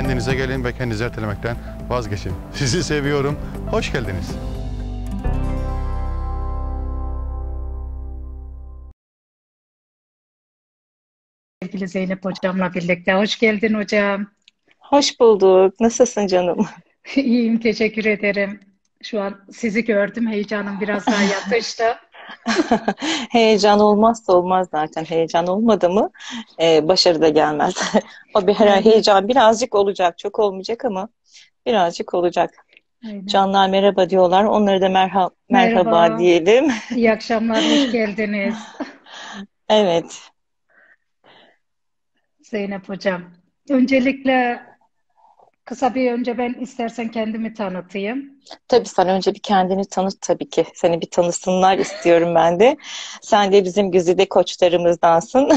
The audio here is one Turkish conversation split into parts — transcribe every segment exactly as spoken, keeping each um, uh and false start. kendinize gelin ve kendinizi ertelemekten vazgeçin. Sizi seviyorum. Hoş geldiniz. Sevgili Zeynep Hocam'la birlikte. Hoş geldin hocam. Hoş bulduk. Nasılsın canım? İyiyim, teşekkür ederim. Şu an sizi gördüm. Heyecanım biraz daha yatıştı. Heyecan olmazsa olmaz zaten. Heyecan olmadı mı e, başarı da gelmez. O bir heyecan birazcık olacak. Çok olmayacak ama birazcık olacak. Aynen. Canlar merhaba diyorlar. Onlara da merha merhaba, merhaba diyelim. İyi akşamlar, hoş geldiniz. Evet. Zeynep Hocam, öncelikle kısa bir önce ben istersen kendimi tanıtayım. Tabii sen önce bir kendini tanıt tabii ki. Seni bir tanısınlar istiyorum ben de. Sen de bizim güzide koçlarımızdansın.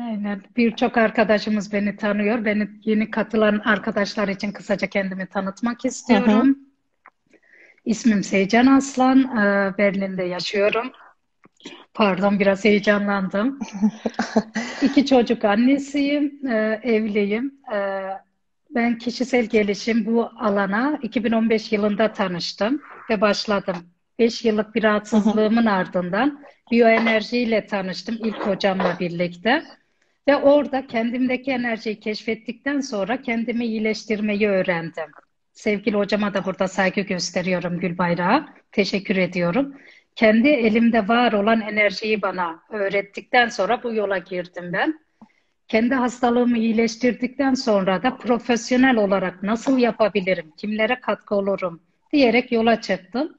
Aynen. Birçok arkadaşımız beni tanıyor. Beni yeni katılan arkadaşlar için kısaca kendimi tanıtmak istiyorum. Hı hı. İsmim Seycan Aslan. Berlin'de yaşıyorum. Pardon, biraz heyecanlandım. İki çocuk annesiyim, evliyim. Ben kişisel gelişim bu alana iki bin on beş yılında tanıştım ve başladım. beş yıllık bir rahatsızlığımın ardından biyoenerjiyle tanıştım ilk hocamla birlikte. Ve orada kendimdeki enerjiyi keşfettikten sonra kendimi iyileştirmeyi öğrendim. Sevgili hocama da burada saygı gösteriyorum, Gülbayrak'a. Teşekkür ediyorum. Kendi elimde var olan enerjiyi bana öğrettikten sonra bu yola girdim ben. Kendi hastalığımı iyileştirdikten sonra da profesyonel olarak nasıl yapabilirim, kimlere katkı olurum diyerek yola çıktım.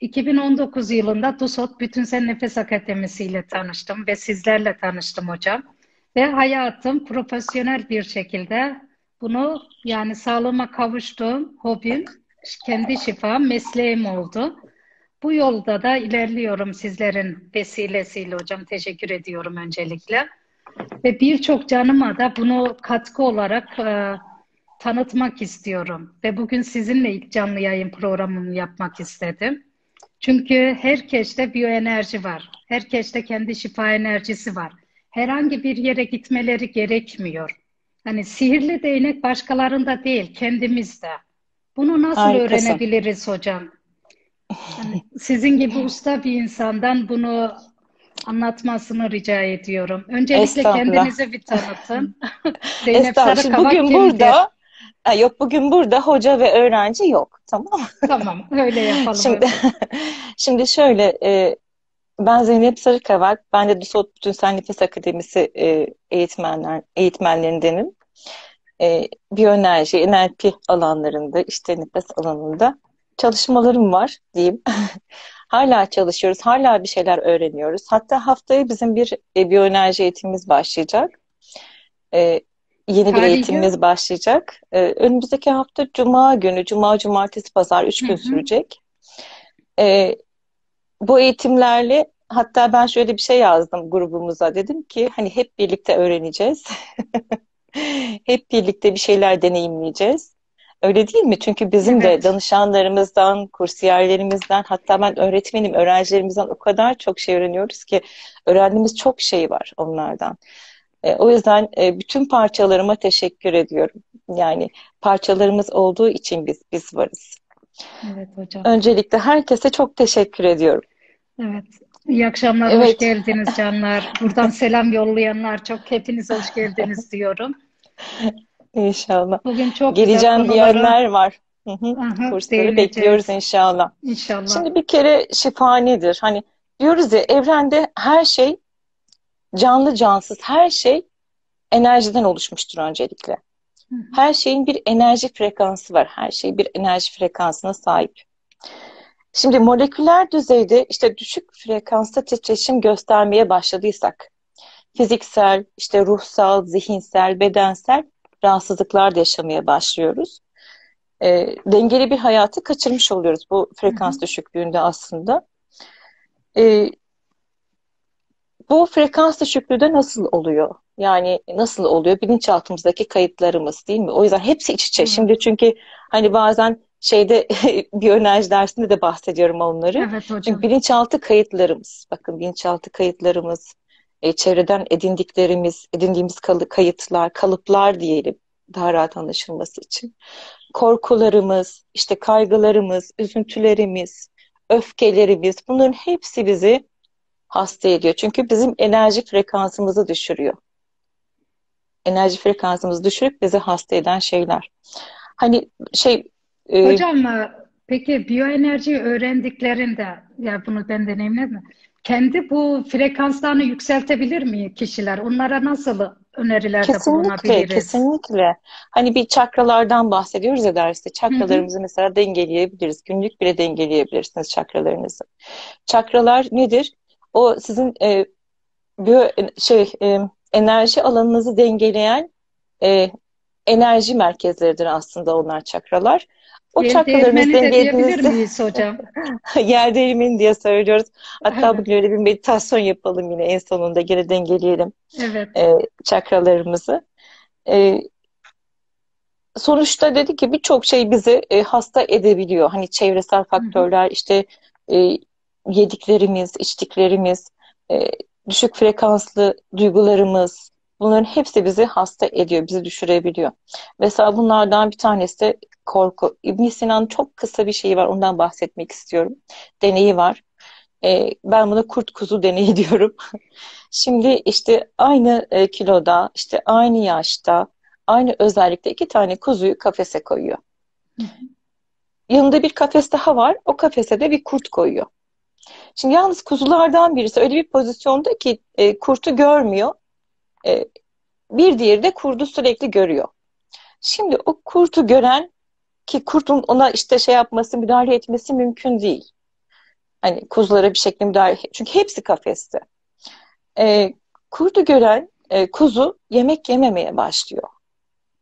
iki bin on dokuz yılında Dusot Bütünsel Nefes Akademisi ile tanıştım ve sizlerle tanıştım hocam. Ve hayatım profesyonel bir şekilde bunu, yani sağlığıma kavuştuğum hobim, kendi şifam, mesleğim oldu. Bu yolda da ilerliyorum sizlerin vesilesiyle hocam. Teşekkür ediyorum öncelikle. Ve birçok canıma da bunu katkı olarak e, tanıtmak istiyorum. Ve bugün sizinle ilk canlı yayın programımı yapmak istedim. Çünkü herkeste biyoenerji var. Herkeste kendi şifa enerjisi var. Herhangi bir yere gitmeleri gerekmiyor. Hani sihirli değnek başkalarında değil, kendimizde. Bunu nasıl Harikasın. öğrenebiliriz hocam? Yani sizin gibi usta bir insandan bunu anlatmasını rica ediyorum. Öncelikle kendinize bir tanıtın. Zeynep Sarıkavak bugün kimdir? Burada, yok bugün burada hoca ve öğrenci yok. Tamam. Tamam, öyle yapalım. Şimdi, şimdi şöyle, ben Zeynep Sarıkavak, ben de Dusot Bütünsel Nefes Akademisi eğitmenler, eğitmenlerindenim. Biyoenerji, N L P alanlarında, işte nefes alanında çalışmalarım var diyeyim. Hala çalışıyoruz, hala bir şeyler öğreniyoruz. Hatta haftaya bizim bir e, biyoenerji eğitimimiz başlayacak. E, yeni Harika. bir eğitimimiz başlayacak. E, önümüzdeki hafta Cuma günü, Cuma, Cumartesi, Pazar üç gün Hı -hı. sürecek. E, bu eğitimlerle hatta ben şöyle bir şey yazdım grubumuza. Dedim ki hani hep birlikte öğreneceğiz. Hep birlikte bir şeyler deneyimleyeceğiz. Öyle değil mi? Çünkü bizim evet. de danışanlarımızdan, kursiyerlerimizden, hatta ben öğretmenim, öğrencilerimizden o kadar çok şey öğreniyoruz ki öğrendiğimiz çok şey var onlardan. E, o yüzden e, bütün parçalarıma teşekkür ediyorum. Yani parçalarımız olduğu için biz biz varız. Evet hocam. Öncelikle herkese çok teşekkür ediyorum. Evet. İyi akşamlar, evet. hoş geldiniz canlar. Buradan selam yollayanlar çok, hepiniz hoş geldiniz diyorum. İnşallah. Bugün çok geleceğim diyenler var. Hı hı. Aha, kursları bekliyoruz inşallah. İnşallah. Şimdi bir kere şifa nedir? Hani diyoruz ya, evrende her şey canlı cansız, her şey enerjiden oluşmuştur öncelikle. Hı hı. Her şeyin bir enerji frekansı var. Her şey bir enerji frekansına sahip. Şimdi moleküler düzeyde işte düşük frekansta titreşim göstermeye başladıysak fiziksel, işte ruhsal, zihinsel, bedensel rahatsızlıklar da yaşamaya başlıyoruz. E, dengeli bir hayatı kaçırmış oluyoruz bu frekans Hı -hı. düşüklüğünde aslında. E, bu frekans düşüklüğü de nasıl oluyor? Yani nasıl oluyor? Bilinçaltımızdaki kayıtlarımız değil mi? O yüzden hepsi iç içe. Hı -hı. Şimdi çünkü hani bazen şeyde biyoenerji dersinde de bahsediyorum onları. Evet hocam. Çünkü bilinçaltı kayıtlarımız. Bakın bilinçaltı kayıtlarımız. E, çevreden edindiklerimiz, edindiğimiz kayıtlar, kalıplar diyelim. daha rahat anlaşılması için. Korkularımız, işte kaygılarımız, üzüntülerimiz, öfkelerimiz, bunların hepsi bizi hasta ediyor. Çünkü bizim enerji frekansımızı düşürüyor. Enerji frekansımızı düşürüp bizi hasta eden şeyler. Hani şey... Hocam e... peki biyoenerjiyi öğrendiklerinde, ya bunu ben deneyimledim, kendi bu frekanslarını yükseltebilir mi kişiler? Onlara nasıl önerilerde kesinlikle, bulunabiliriz? Kesinlikle. Hani bir çakralardan bahsediyoruz ya derste. Çakralarımızı, hı hı, mesela dengeleyebiliriz. Günlük bile dengeleyebilirsiniz çakralarınızı. Çakralar nedir? O sizin e, biyo, şey, e, enerji alanınızı dengeleyen e, enerji merkezleridir aslında onlar, çakralar. O çakralarımızı dengelediğinizde miyiz hocam? Yer değirmeni diye söylüyoruz. Hatta evet, bugün öyle bir meditasyon yapalım yine en sonunda. Gene dengeleyelim evet, e, çakralarımızı. E, sonuçta dedi ki birçok şey bizi e, hasta edebiliyor. Hani çevresel faktörler, hı hı, işte e, yediklerimiz, içtiklerimiz, e, düşük frekanslı duygularımız, bunların hepsi bizi hasta ediyor, bizi düşürebiliyor. Mesela bunlardan bir tanesi korku. İbn Sina'nın çok kısa bir şeyi var, ondan bahsetmek istiyorum. Deneyi var. Ee, ben buna kurt kuzu deneyi diyorum. Şimdi işte aynı kiloda, işte aynı yaşta, aynı özellikle iki tane kuzuyu kafese koyuyor. Yanında bir kafes daha var, o kafese de bir kurt koyuyor. Şimdi yalnız kuzulardan birisi öyle bir pozisyonda ki e, kurtu görmüyor. E, bir diğeri de kurdu sürekli görüyor. Şimdi o kurtu gören, ki kurtun ona işte şey yapması, müdahale etmesi mümkün değil. Hani kuzulara bir şekilde müdahale, çünkü hepsi kafeste. E, kurtu gören e, kuzu yemek yememeye başlıyor.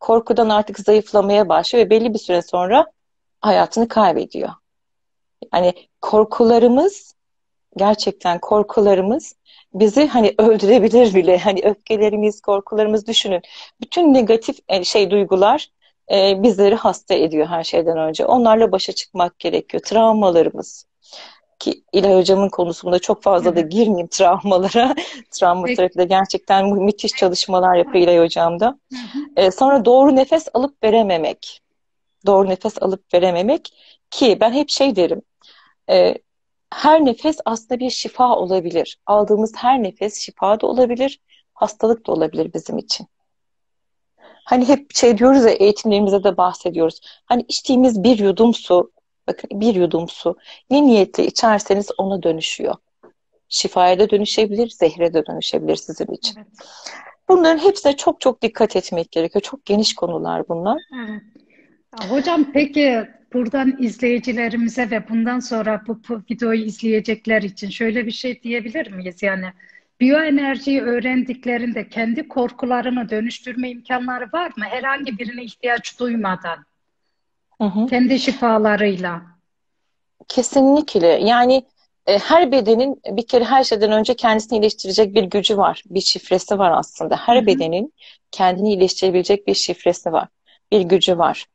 Korkudan artık zayıflamaya başlıyor ve belli bir süre sonra hayatını kaybediyor. Hani korkularımız, gerçekten korkularımız bizi hani öldürebilir bile. Hani öfkelerimiz, korkularımız, düşünün. Bütün negatif şey duygular e, bizleri hasta ediyor her şeyden önce. Onlarla başa çıkmak gerekiyor. Travmalarımız, ki İlay Hocam'ın konusunda çok fazla da girmeyeyim travmalara. Travma terapide gerçekten müthiş çalışmalar yapıyor İlay Hocam da. E, sonra doğru nefes alıp verememek. Doğru nefes alıp verememek, ki ben hep şey derim. E, her nefes aslında bir şifa olabilir. Aldığımız her nefes şifa da olabilir, hastalık da olabilir bizim için. Hani hep şey diyoruz ya, eğitimlerimize de bahsediyoruz. Hani içtiğimiz bir yudum su, bakın bir yudum su, ne niyetle içerseniz ona dönüşüyor. Şifaya da dönüşebilir, zehre de dönüşebilir sizin için. Evet. Bunların hepsine çok çok dikkat etmek gerekiyor. Çok geniş konular bunlar. Evet. Hocam peki buradan izleyicilerimize ve bundan sonra bu, bu videoyu izleyecekler için şöyle bir şey diyebilir miyiz? Yani biyoenerjiyi öğrendiklerinde kendi korkularını dönüştürme imkanları var mı? Herhangi birine ihtiyaç duymadan. Hı hı. Kendi şifalarıyla. Kesinlikle. Yani e, her bedenin bir kere her şeyden önce kendisini iyileştirecek bir gücü var. Bir şifresi var aslında. Her hı hı. bedenin kendini iyileştirebilecek bir şifresi var. Bir gücü var.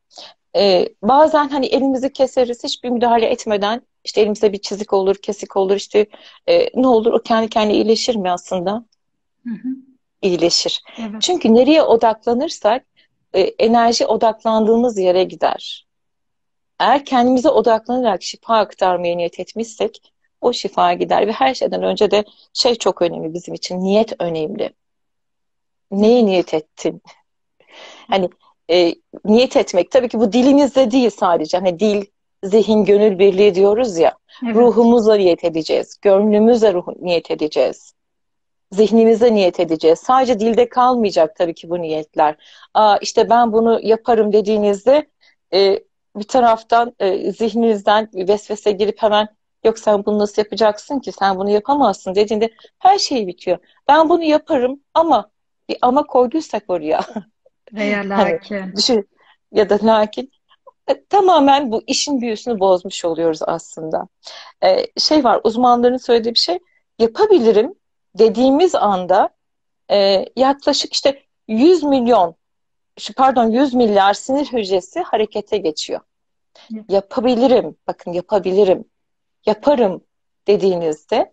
Ee, bazen hani elimizi keseriz hiçbir müdahale etmeden, işte elimizde bir çizik olur, kesik olur, işte e, ne olur, o kendi kendine iyileşir mi aslında? Hı hı. İyileşir. Evet. Çünkü nereye odaklanırsak e, enerji odaklandığımız yere gider. Eğer kendimize odaklanarak şifa aktarmaya niyet etmişsek o şifa gider ve her şeyden önce de şey çok önemli bizim için, niyet önemli. Neye niyet ettin? Hani E, niyet etmek tabii ki bu dilimizde değil sadece, hani dil, zihin, gönül birliği diyoruz ya, evet. Ruhumuzla niyet edeceğiz, gönlümüzle ruh niyet edeceğiz, zihnimize niyet edeceğiz, sadece dilde kalmayacak tabii ki bu niyetler. Aa, işte ben bunu yaparım dediğinizde e, bir taraftan e, zihninizden vesvese girip hemen yok sen bunu nasıl yapacaksın ki, sen bunu yapamazsın dediğinde her şey bitiyor. Ben bunu yaparım ama bir ama koyduysak oraya veya lakin. Düşün, ya da lakin. Tamamen bu işin büyüsünü bozmuş oluyoruz aslında. Ee, şey var, uzmanların söylediği bir şey, yapabilirim dediğimiz anda e, yaklaşık işte yüz milyon, pardon yüz milyar sinir hücresi harekete geçiyor. Evet. Yapabilirim, bakın yapabilirim, yaparım dediğinizde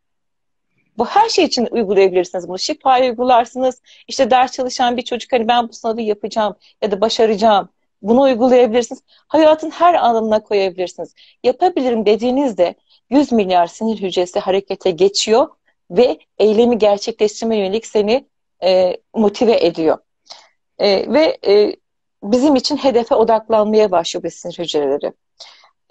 Bu her şey için uygulayabilirsiniz bunu. Şifaya uygularsınız. İşte ders çalışan bir çocuk, hani ben bu sınavı yapacağım ya da başaracağım. Bunu uygulayabilirsiniz. Hayatın her alanına koyabilirsiniz. Yapabilirim dediğinizde yüz milyar sinir hücresi harekete geçiyor ve eylemi gerçekleştirme yönelik seni e, motive ediyor. E, ve e, bizim için hedefe odaklanmaya başlıyor bu sinir hücreleri.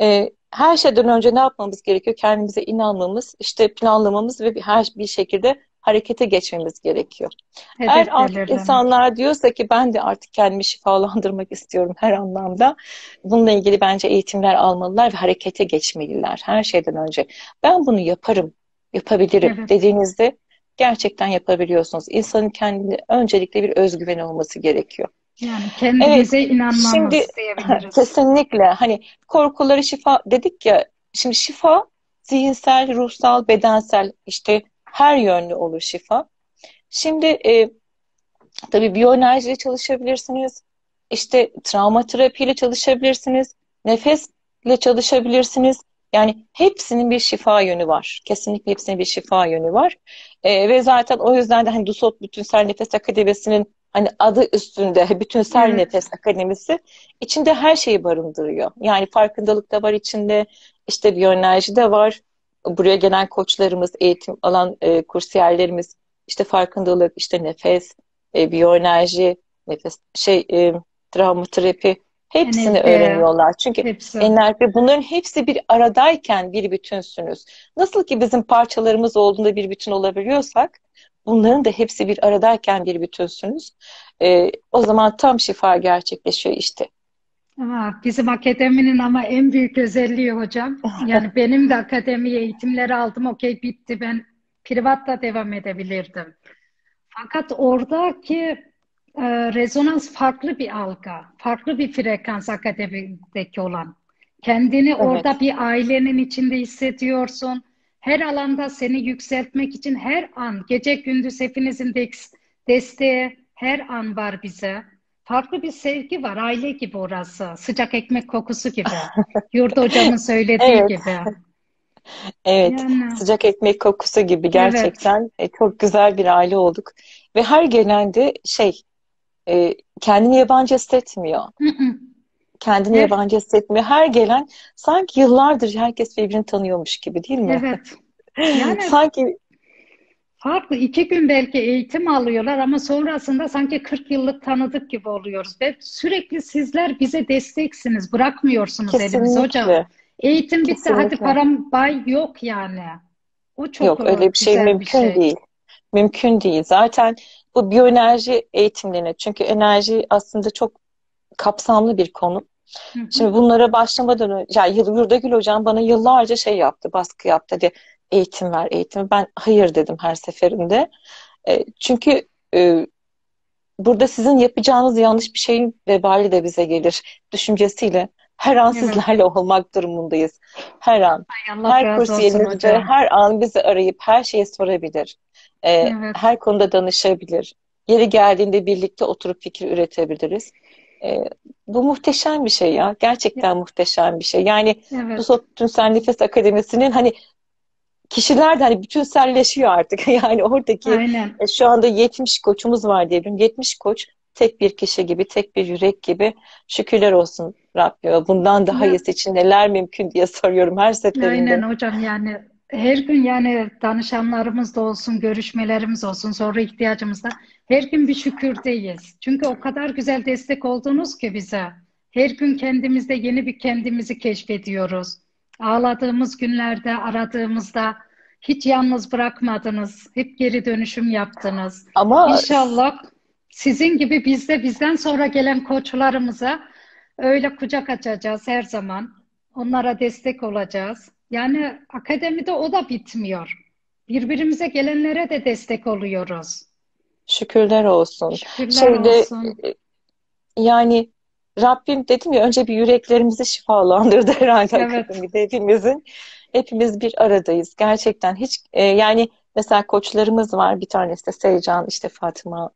E, her şeyden önce ne yapmamız gerekiyor? Kendimize inanmamız, işte planlamamız ve her bir şekilde harekete geçmemiz gerekiyor. Hedef Eğer artık insanlar demek. diyorsa ki ben de artık kendimi şifalandırmak istiyorum her anlamda, bununla ilgili bence eğitimler almalılar ve harekete geçmeliler her şeyden önce. Ben bunu yaparım, yapabilirim evet. dediğinizde gerçekten yapabiliyorsunuz. İnsanın kendine öncelikle bir özgüveni olması gerekiyor. Yani kendimize evet, inanmamız şimdi, diyebiliriz. Kesinlikle. Hani korkuları şifa dedik ya, şimdi şifa zihinsel, ruhsal, bedensel, işte her yönlü olur şifa. Şimdi e, tabii biyoenerjiyle çalışabilirsiniz. İşte travma terapiyle çalışabilirsiniz. Nefesle çalışabilirsiniz. Yani hepsinin bir şifa yönü var. Kesinlikle hepsinin bir şifa yönü var. E, ve zaten o yüzden de hani Dusot Bütünsel Nefes Akademisi'nin hani adı üstünde Bütünsel evet. Nefes Akademisi içinde her şeyi barındırıyor. Yani farkındalık da var içinde. İşte biyoenerji de var. Buraya gelen koçlarımız, eğitim alan e, kursiyerlerimiz, işte farkındalık, işte nefes, e, biyoenerji, nefes, şey, e, travma terapi hepsini N L P öğreniyorlar. Çünkü hepsi. N L P bunların hepsi bir aradayken bir bütünsünüz. Nasıl ki bizim parçalarımız olduğunda bir bütün olabiliyorsak, bunların da hepsi bir aradayken bir bütünsünüz. E, o zaman tam şifa gerçekleşiyor işte. Aa, bizim akademinin ama en büyük özelliği hocam. Yani benim de akademiye eğitimleri aldım. Okey bitti. Ben privatla devam edebilirdim. Fakat oradaki e, rezonans farklı bir algı. Farklı bir frekans akademideki olan. Kendini evet. orada bir ailenin içinde hissediyorsun. Her alanda seni yükseltmek için her an, gece gündüz hepinizin de desteği her an var bize. Farklı bir sevgi var. Aile gibi orası. Sıcak ekmek kokusu gibi. Yurda hocamın söylediği evet. gibi. Evet. Yani. Sıcak ekmek kokusu gibi. Gerçekten evet. çok güzel bir aile olduk. Ve her gelen de şey kendini yabancı hissetmiyor. Kendini evet. yabancı hissetmiyor. Her gelen sanki yıllardır herkes birbirini tanıyormuş gibi değil mi? Evet. Yani sanki farklı. İki gün belki eğitim alıyorlar ama sonrasında sanki kırk yıllık tanıdık gibi oluyoruz. Ve sürekli sizler bize desteksiniz. Bırakmıyorsunuz elimizi hocam. Eğitim bitti. Kesinlikle. Hadi param bay yok yani. O çok yok, öyle bir şey mümkün bir şey. değil. Mümkün değil. Zaten bu biyoenerji eğitimlerine. Çünkü enerji aslında çok kapsamlı bir konu. Hı hı. Şimdi bunlara başlamadan önce yani Yurdagül Hocam bana yıllarca şey yaptı, baskı yaptı diye. Eğitim ver, eğitim. Ben hayır dedim her seferinde. E, çünkü e, burada sizin yapacağınız yanlış bir şeyin vebali de bize gelir. Düşüncesiyle her an evet. sizlerle olmak durumundayız. Her an. Ay, her kursiyerimizde her an bizi arayıp her şeyi sorabilir. E, evet. Her konuda danışabilir. Yeri geldiğinde birlikte oturup fikir üretebiliriz. E, bu muhteşem bir şey ya. Gerçekten evet. muhteşem bir şey. Yani evet. Bütünsel Nefes Akademisi'nin hani kişiler de hani bütünselleşiyor artık. Yani oradaki Aynen. şu anda yetmiş koçumuz var diyebilirim. yetmiş koç tek bir kişi gibi, tek bir yürek gibi. Şükürler olsun Rabbim. Bundan daha evet. iyisi için neler mümkün diye soruyorum her seferinde. Aynen hocam, yani her gün yani danışanlarımız da olsun, görüşmelerimiz olsun, sonra ihtiyacımız da her gün bir şükürdeyiz. Çünkü o kadar güzel destek oldunuz ki bize. Her gün kendimizde yeni bir kendimizi keşfediyoruz. Ağladığımız günlerde, aradığımızda hiç yalnız bırakmadınız. Hep geri dönüşüm yaptınız. Ama İnşallah sizin gibi biz de bizden sonra gelen koçlarımıza öyle kucak açacağız her zaman. Onlara destek olacağız. Yani akademide o da bitmiyor. Birbirimize gelenlere de destek oluyoruz. Şükürler olsun. Şükürler Şimdi, olsun. Yani Rabbim dedim ya, önce bir yüreklerimizi şifalandırdı herhalde evet. hepimizin. Hepimiz bir aradayız. Gerçekten hiç e, yani mesela koçlarımız var. Bir tanesi de Seycan, işte Fatıma,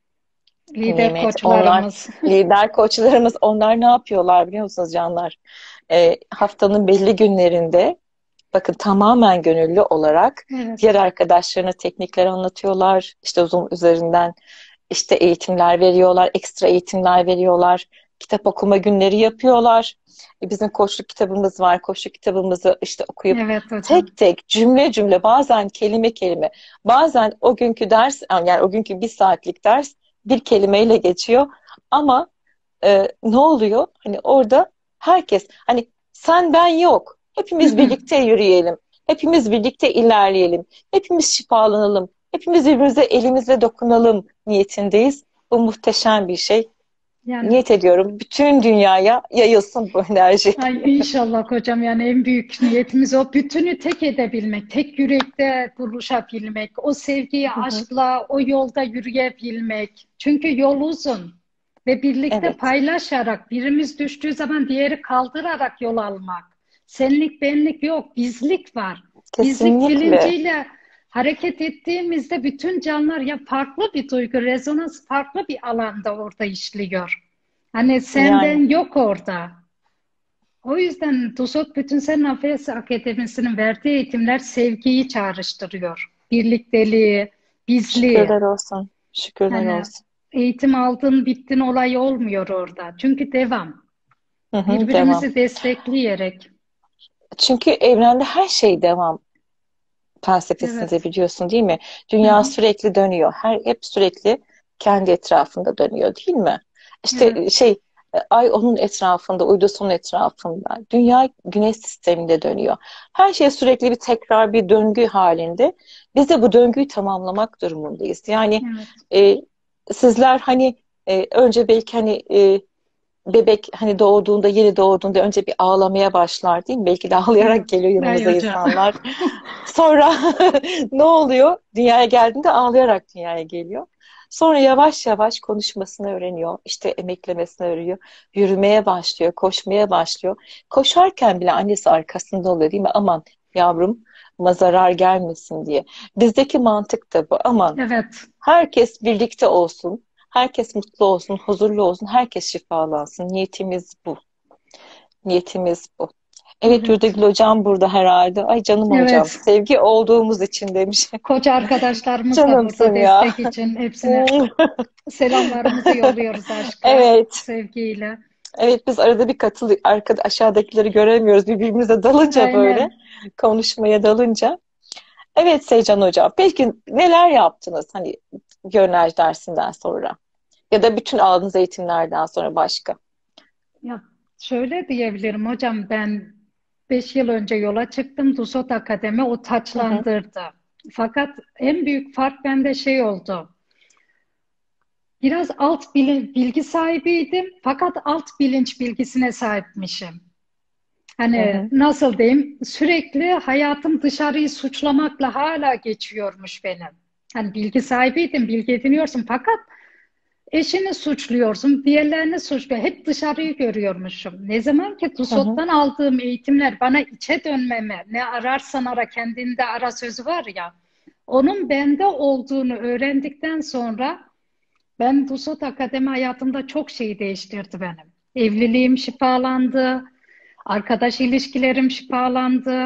lider Mehmet, koçlarımız. Onlar, lider koçlarımız. Onlar ne yapıyorlar biliyor musunuz canlar? E, haftanın belli günlerinde Bakın tamamen gönüllü olarak evet. diğer arkadaşlarına teknikler anlatıyorlar. İşte Zoom üzerinden işte eğitimler veriyorlar, ekstra eğitimler veriyorlar. Kitap okuma günleri yapıyorlar. E bizim koçluk kitabımız var. Koçluk kitabımızı işte okuyup evet, tek tek cümle cümle bazen kelime kelime bazen o günkü ders yani o günkü bir saatlik ders bir kelimeyle geçiyor. Ama e, ne oluyor? Hani orada herkes hani sen ben yok. Hepimiz birlikte yürüyelim. Hepimiz birlikte ilerleyelim. Hepimiz şifalanalım. Hepimiz birbirimize elimizle dokunalım niyetindeyiz. Bu muhteşem bir şey. Yani, niyet ediyorum. Bütün dünyaya yayılsın bu enerji. Ay inşallah hocam, yani en büyük niyetimiz o. Bütünü tek edebilmek, tek yürekte buluşabilmek, o sevgiyi Hı-hı. aşkla, o yolda yürüyebilmek. Çünkü yol uzun ve birlikte evet. paylaşarak, birimiz düştüğü zaman diğeri kaldırarak yol almak. Senlik benlik yok, bizlik var. Kesinlikle. Bizlik bilinciyle hareket ettiğimizde bütün canlar ya farklı bir duygu, rezonans farklı bir alanda orada işliyor. Hani senden yani. Yok orada. O yüzden Dusot Bütünsel Nefes Akademisi'nin verdiği eğitimler sevgiyi çağrıştırıyor. Birlikteliği, bizliği. Şükürler olsun. Şükürler yani olsun. Eğitim aldın, bittin olay olmuyor orada. Çünkü devam. Hı hı, birbirimizi devam. Destekleyerek. Çünkü evrende her şey devam. Felsefesini de biliyorsun değil mi? Dünya Hı-hı. sürekli dönüyor. Her hep sürekli kendi etrafında dönüyor değil mi? İşte Hı-hı. şey ay onun etrafında, uydusunun etrafında. Dünya güneş sisteminde dönüyor. Her şey sürekli bir tekrar bir döngü halinde. Biz de bu döngüyü tamamlamak durumundayız. Yani e, sizler hani e, önce belki hani e, bebek hani doğduğunda, yeni doğduğunda önce bir ağlamaya başlar değil mi? Belki de ağlayarak geliyor yanımıza insanlar. Sonra ne oluyor? Dünyaya geldiğinde ağlayarak dünyaya geliyor. Sonra yavaş yavaş konuşmasını öğreniyor. İşte emeklemesini öğreniyor. Yürümeye başlıyor, koşmaya başlıyor. Koşarken bile annesi arkasında oluyor değil mi? Aman yavrum zarar gelmesin diye. Bizdeki mantık da bu. Aman evet. herkes birlikte olsun. Herkes mutlu olsun, huzurlu olsun, herkes şifalansın. Niyetimiz bu. Niyetimiz bu. Evet, evet. Yurdagül Hocam burada herhalde. Ay canım evet. hocam, sevgi olduğumuz için demiş. Koca arkadaşlarımız da burada ya. Destek için. Hepsine selamlarımızı yolluyoruz aşkla, evet. sevgiyle. Evet, biz arada bir katıldık. Arkada, aşağıdakileri göremiyoruz. Birbirimize dalınca Aynen. böyle, konuşmaya dalınca. Evet Seycan Hocam, peki neler yaptınız hani yönlendirme dersinden sonra? Ya da bütün aldığınız eğitimlerden sonra başka? Ya şöyle diyebilirim hocam, ben beş yıl önce yola çıktım. Dusot Akademi o taçlandırdı. Hı hı. Fakat en büyük fark bende şey oldu. Biraz alt bilgi sahibiydim fakat alt bilinç bilgisine sahipmişim. Hani evet. nasıl diyeyim, sürekli hayatım dışarıyı suçlamakla hala geçiyormuş benim. Hani bilgi sahibiydin, bilgi ediniyorsun fakat eşini suçluyorsun, diğerlerini suçluyor. Hep dışarıyı görüyormuşum. Ne zaman ki Dusot'tan aldığım eğitimler bana içe dönmeme, ne ararsan ara kendinde ara sözü var ya, onun bende olduğunu öğrendikten sonra ben Dusot Akademi hayatımda çok şey değiştirdi benim. Evliliğim şifalandı. Arkadaş ilişkilerim şifalandı.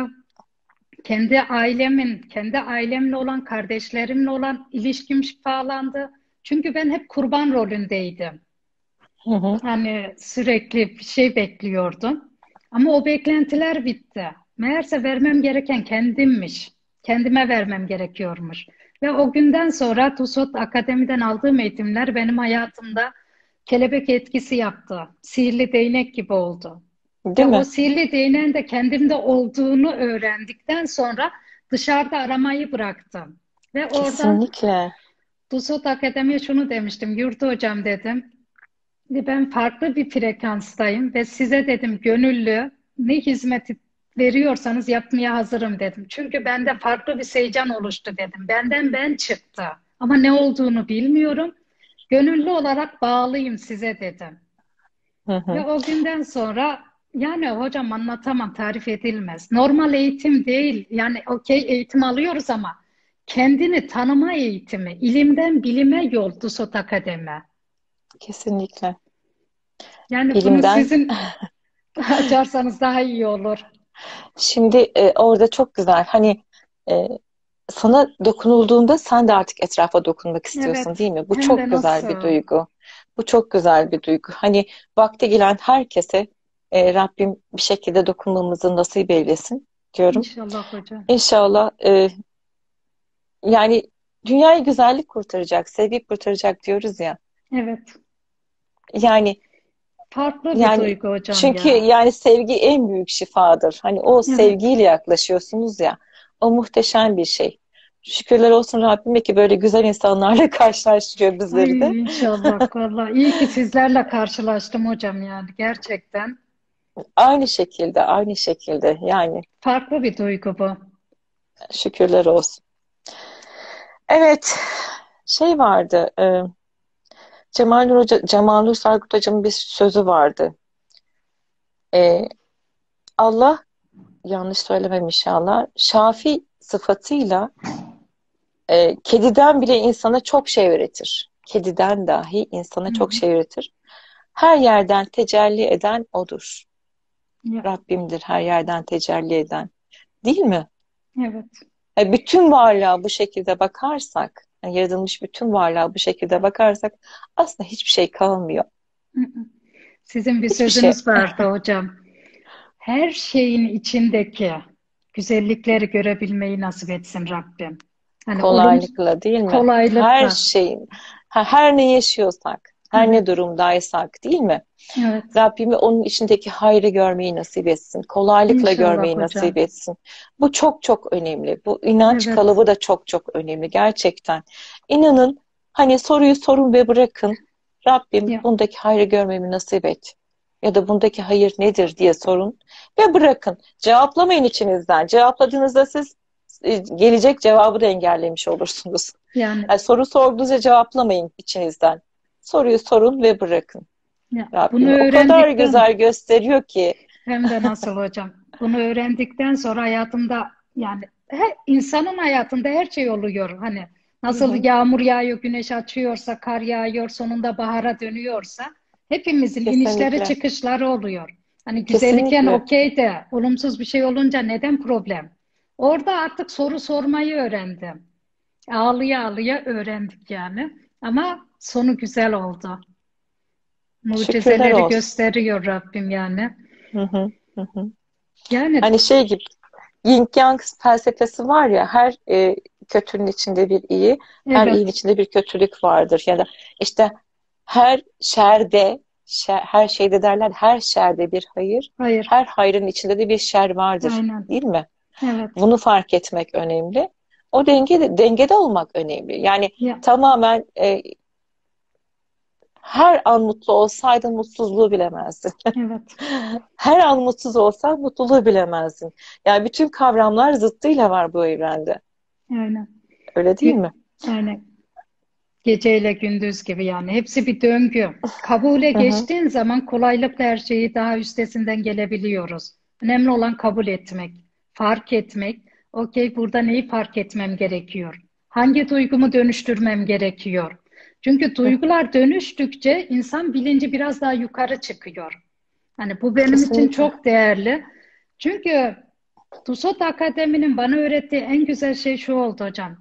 Kendi ailemin, kendi ailemle olan, kardeşlerimle olan ilişkim şifalandı. Çünkü ben hep kurban rolündeydim. Hı hı. Hani sürekli bir şey bekliyordum. Ama o beklentiler bitti. Meğerse vermem gereken kendimmiş. Kendime vermem gerekiyormuş. Ve o günden sonra Dusot Akademi'den aldığım eğitimler benim hayatımda kelebek etkisi yaptı. Sihirli değnek gibi oldu. Değil o sihirli değneğin de kendimde olduğunu öğrendikten sonra dışarıda aramayı bıraktım. Ve Kesinlikle. Oradan Dusot Akademi'ye şunu demiştim. Yurdu hocam dedim. Ben farklı bir frekanstayım ve size dedim gönüllü ne hizmeti veriyorsanız yapmaya hazırım dedim. Çünkü bende farklı bir Seycan oluştu dedim. Benden ben çıktı. Ama ne olduğunu bilmiyorum. Gönüllü olarak bağlıyım size dedim. Hı hı. Ve o günden sonra yani hocam anlatamam, tarif edilmez. Normal eğitim değil. Yani okey eğitim alıyoruz ama kendini tanıma eğitimi, ilimden bilime yol Dusot Akademi. Kesinlikle. Yani bilimden... bunu sizin açarsanız daha iyi olur. Şimdi e, orada çok güzel. Hani e, sana dokunulduğunda sen de artık etrafa dokunmak istiyorsun, evet, değil mi? Bu Hem çok güzel nasıl? bir duygu. Bu çok güzel bir duygu. Hani vakte gelen herkese e, Rabbim bir şekilde dokunmamızı nasip eylesin diyorum. İnşallah hocam. İnşallah. E, yani dünyayı güzellik kurtaracak, sevgi kurtaracak diyoruz ya. Evet. Yani farklı bir yani, duygu hocam. Çünkü ya. yani sevgi en büyük şifadır. Hani o sevgiyle yaklaşıyorsunuz ya. O muhteşem bir şey. Şükürler olsun Rabbime ki böyle güzel insanlarla karşılaştırıyor bizleri de. Ay, inşallah vallahi. İyi ki sizlerle karşılaştım hocam yani gerçekten. Aynı şekilde, aynı şekilde yani. Farklı bir duygu bu. Şükürler olsun. Evet, şey vardı. E, Cemal Nur Hoca, Cemal Nur Sargut Hocam'ın bir sözü vardı. E, Allah, yanlış söylemem inşallah, şafi sıfatıyla e, kediden bile insana çok şey öğretir. Kediden dahi insana Hı -hı. çok şey öğretir. Her yerden tecelli eden odur. Evet. Rabbimdir her yerden tecelli eden. Değil mi? Evet. Yani bütün varlığa bu şekilde bakarsak, yani yaratılmış bütün varlığa bu şekilde bakarsak aslında hiçbir şey kalmıyor. Hı -hı. Sizin bir hiçbir sözünüz şey... vardı hocam. Her şeyin içindeki güzellikleri görebilmeyi nasip etsin Rabbim. Yani kolaylıkla olumsuz, değil mi? Kolaylıkla. Her şeyin, her ne yaşıyorsak, her Hı. ne durumdaysak değil mi? Evet. Rabbim onun içindeki hayrı görmeyi nasip etsin. Kolaylıkla İnşallah görmeyi hocam. nasip etsin. Bu çok çok önemli. Bu inanç evet. kalıbı da çok çok önemli gerçekten. İnanın hani soruyu sorun ve bırakın. Rabbim ya. bundaki hayrı görmemi nasip et. Ya da bundaki hayır nedir diye sorun ve bırakın. Cevaplamayın içinizden. Cevapladığınızda siz gelecek cevabı da engellemiş olursunuz. Yani, yani soru sorduğunuzda cevaplamayın içinizden. Soruyu sorun ve bırakın. Ya, bunu o kadar güzel gösteriyor ki. Hem de nasıl hocam. Bunu öğrendikten sonra hayatımda yani her, insanın hayatında her şey oluyor. Hani nasıl Hı-hı. yağmur yağıyor, güneş açıyorsa, kar yağıyor, sonunda bahara dönüyorsa. Hepimizin Kesinlikle. inişleri çıkışları oluyor. Hani güzellikken okey de olumsuz bir şey olunca neden problem? Orada artık soru sormayı öğrendim. Ağlıya ağlıya öğrendik yani. Ama sonu güzel oldu. Mucizeleri gösteriyor Rabbim yani. Hı hı, hı. Yani hani şey gibi Yin Yang felsefesi var ya, her e, kötünün içinde bir iyi, evet. her iyinin içinde bir kötülük vardır. Ya da işte her şerde, şer, her şeyde derler, her şerde bir hayır, hayır. her hayrın içinde de bir şer vardır. Aynen. Değil mi? Evet. Bunu fark etmek önemli. O dengede, dengede olmak önemli. Yani ya. tamamen e, her an mutlu olsaydın mutsuzluğu bilemezdin. Evet. Her an mutsuz olsan mutluluğu bilemezdin. Yani bütün kavramlar zıttıyla var bu evrende. Aynen. Öyle değil mi? Aynen. Geceyle gündüz gibi yani. Hepsi bir döngü. Kabule geçtiğin zaman kolaylıkla her şeyi daha üstesinden gelebiliyoruz. Önemli olan kabul etmek, fark etmek. Okey, burada neyi fark etmem gerekiyor? Hangi duygumu dönüştürmem gerekiyor? Çünkü duygular dönüştükçe insan bilinci biraz daha yukarı çıkıyor. Hani bu benim Kesinlikle. için çok değerli. Çünkü Dusot Akademi'nin bana öğrettiği en güzel şey şu oldu hocam.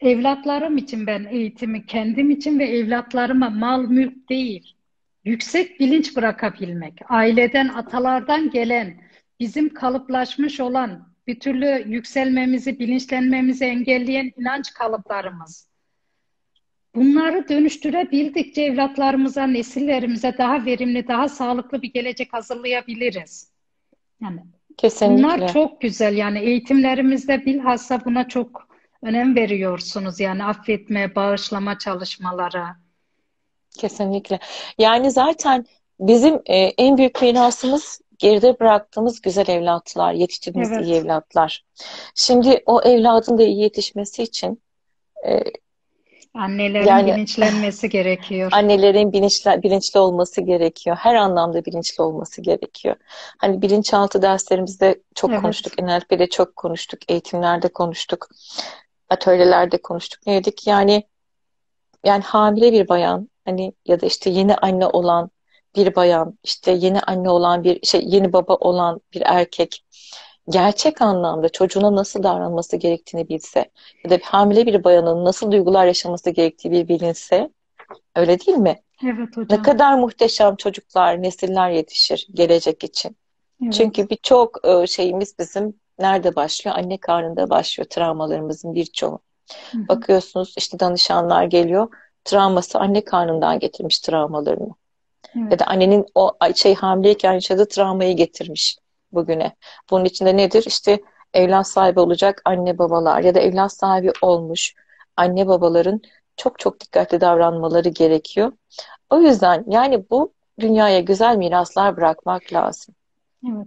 Evlatlarım için ben eğitimi kendim için ve evlatlarıma mal mülk değil, yüksek bilinç bırakabilmek, aileden, atalardan gelen, bizim kalıplaşmış olan, bir türlü yükselmemizi, bilinçlenmemizi engelleyen inanç kalıplarımız. Bunları dönüştürebildikçe evlatlarımıza, nesillerimize daha verimli, daha sağlıklı bir gelecek hazırlayabiliriz. Yani Kesinlikle. Bunlar çok güzel. Yani eğitimlerimizde bilhassa buna çok önem veriyorsunuz yani, affetme, bağışlama çalışmalara. Kesinlikle. Yani zaten bizim e, en büyük mirasımız geride bıraktığımız güzel evlatlar, yetiştirdiğimiz evet. iyi evlatlar. Şimdi o evladın da iyi yetişmesi için e, annelerin yani, bilinçlenmesi gerekiyor. Annelerin bilinçli, bilinçli olması gerekiyor. Her anlamda bilinçli olması gerekiyor. Hani bilinçaltı derslerimizde çok evet. konuştuk, N L P'de çok konuştuk, eğitimlerde konuştuk. Atölyelerde konuştuk, ne dedik yani yani hamile bir bayan hani ya da işte yeni anne olan bir bayan, işte yeni anne olan bir şey, yeni baba olan bir erkek gerçek anlamda çocuğuna nasıl davranması gerektiğini bilse ya da hamile bir bayanın nasıl duygular yaşaması gerektiğini bilinse, öyle değil mi? Evet hocam. Ne kadar muhteşem çocuklar, nesiller yetişir gelecek için. Evet. Çünkü birçok şeyimiz bizim nerede başlıyor? Anne karnında başlıyor travmalarımızın birçoğu. Bakıyorsunuz işte danışanlar geliyor, travması anne karnından getirmiş travmalarını. Evet. Ya da annenin o şey hamileyken yaşadığı travmayı getirmiş bugüne. Bunun içinde nedir? İşte evlat sahibi olacak anne babalar ya da evlat sahibi olmuş anne babaların çok çok dikkatli davranmaları gerekiyor. O yüzden yani bu dünyaya güzel miraslar bırakmak lazım. Evet.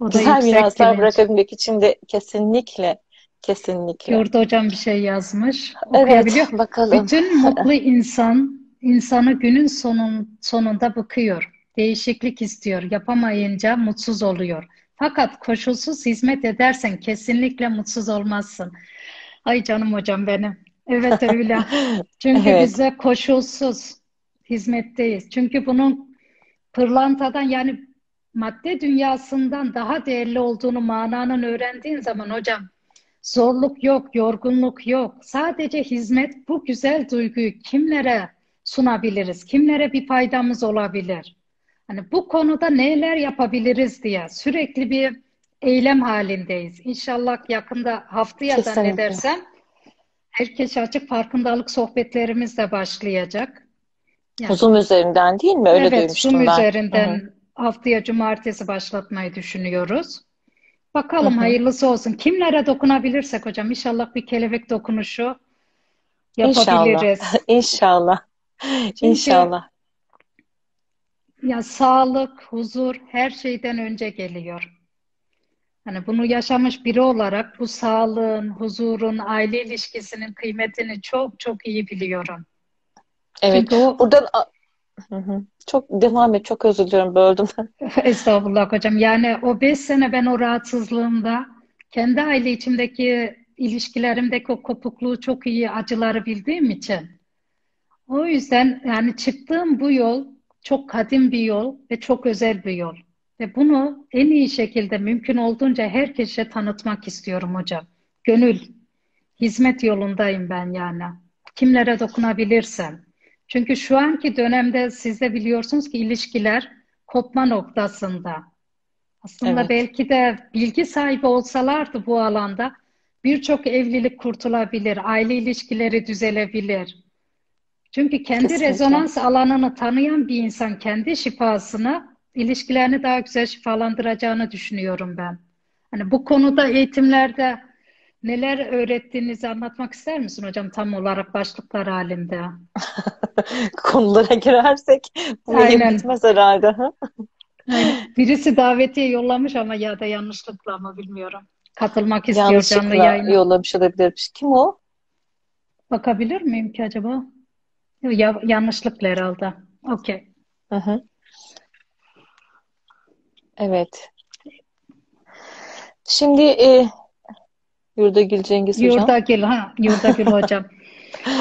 Güzel miraslar bilinç. Bırakabilmek için de kesinlikle kesinlikle. Yurda hocam bir şey yazmış. Okuyabiliyor. Evet, bakalım. Bütün mutlu insan insanı günün sonun, sonunda bıkıyor. Değişiklik istiyor. Yapamayınca mutsuz oluyor. Fakat koşulsuz hizmet edersen kesinlikle mutsuz olmazsın. Ay canım hocam benim. Evet öyle. Çünkü evet. Bize koşulsuz hizmetteyiz. Çünkü bunun pırlantadan yani madde dünyasından daha değerli olduğunu mananın öğrendiğin zaman hocam zorluk yok, yorgunluk yok. Sadece hizmet, bu güzel duyguyu kimlere sunabiliriz? Kimlere bir faydamız olabilir? Hani bu konuda neler yapabiliriz diye sürekli bir eylem halindeyiz. İnşallah yakında haftaya da ne dersem herkes açık farkındalık sohbetlerimiz de başlayacak. Yani, Zoom üzerinden değil mi? Öyle evet, duymuştum Zoom ben. Zoom üzerinden Hı-hı. haftaya cumartesi başlatmayı düşünüyoruz. Bakalım Hı-hı. hayırlısı olsun. Kimlere dokunabilirsek hocam inşallah bir kelebek dokunuşu yapabiliriz. İnşallah. İnşallah. Çünkü, İnşallah. Ya sağlık, huzur her şeyden önce geliyor. Yani bunu yaşamış biri olarak bu sağlığın, huzurun, aile ilişkisinin kıymetini çok çok iyi biliyorum. Evet. O... Buradan hı hı. çok devam et. Çok özür diliyorum, böldüm. Estağfurullah hocam. Yani o beş sene ben o rahatsızlığımda kendi aile içimdeki ilişkilerimdeki o kopukluğu çok iyi acıları bildiğim için. O yüzden yani çıktığım bu yol çok kadim bir yol ve çok özel bir yol. Ve bunu en iyi şekilde mümkün olduğunca herkese tanıtmak istiyorum hocam. Gönül, hizmet yolundayım ben yani. Kimlere dokunabilirsem. Çünkü şu anki dönemde siz de biliyorsunuz ki ilişkiler kopma noktasında. Aslında evet. Belki de bilgi sahibi olsalardı bu alanda birçok evlilik kurtulabilir, aile ilişkileri düzelebilir. Çünkü kendi Kesinlikle. Rezonans alanını tanıyan bir insan kendi şifasını, ilişkilerini daha güzel şifalandıracağını düşünüyorum ben. Hani bu konuda eğitimlerde neler öğrettiğinizi anlatmak ister misin hocam tam olarak başlıklar halinde? Konulara girersek bu yine bitmez herhalde. Aynen. Birisi davetiye yollamış ama ya da yanlışlıkla ama bilmiyorum. Katılmak istiyor yanlışlıkla canlı yayına. Yollamış olabilir. Kim o? Bakabilir miyim ki acaba? Ya, yanlışlıkla herhalde. Okey. Evet. Şimdi e, Yurdagül Cengiz Hocam. Yurdagül, ha, Yurdagül Hocam.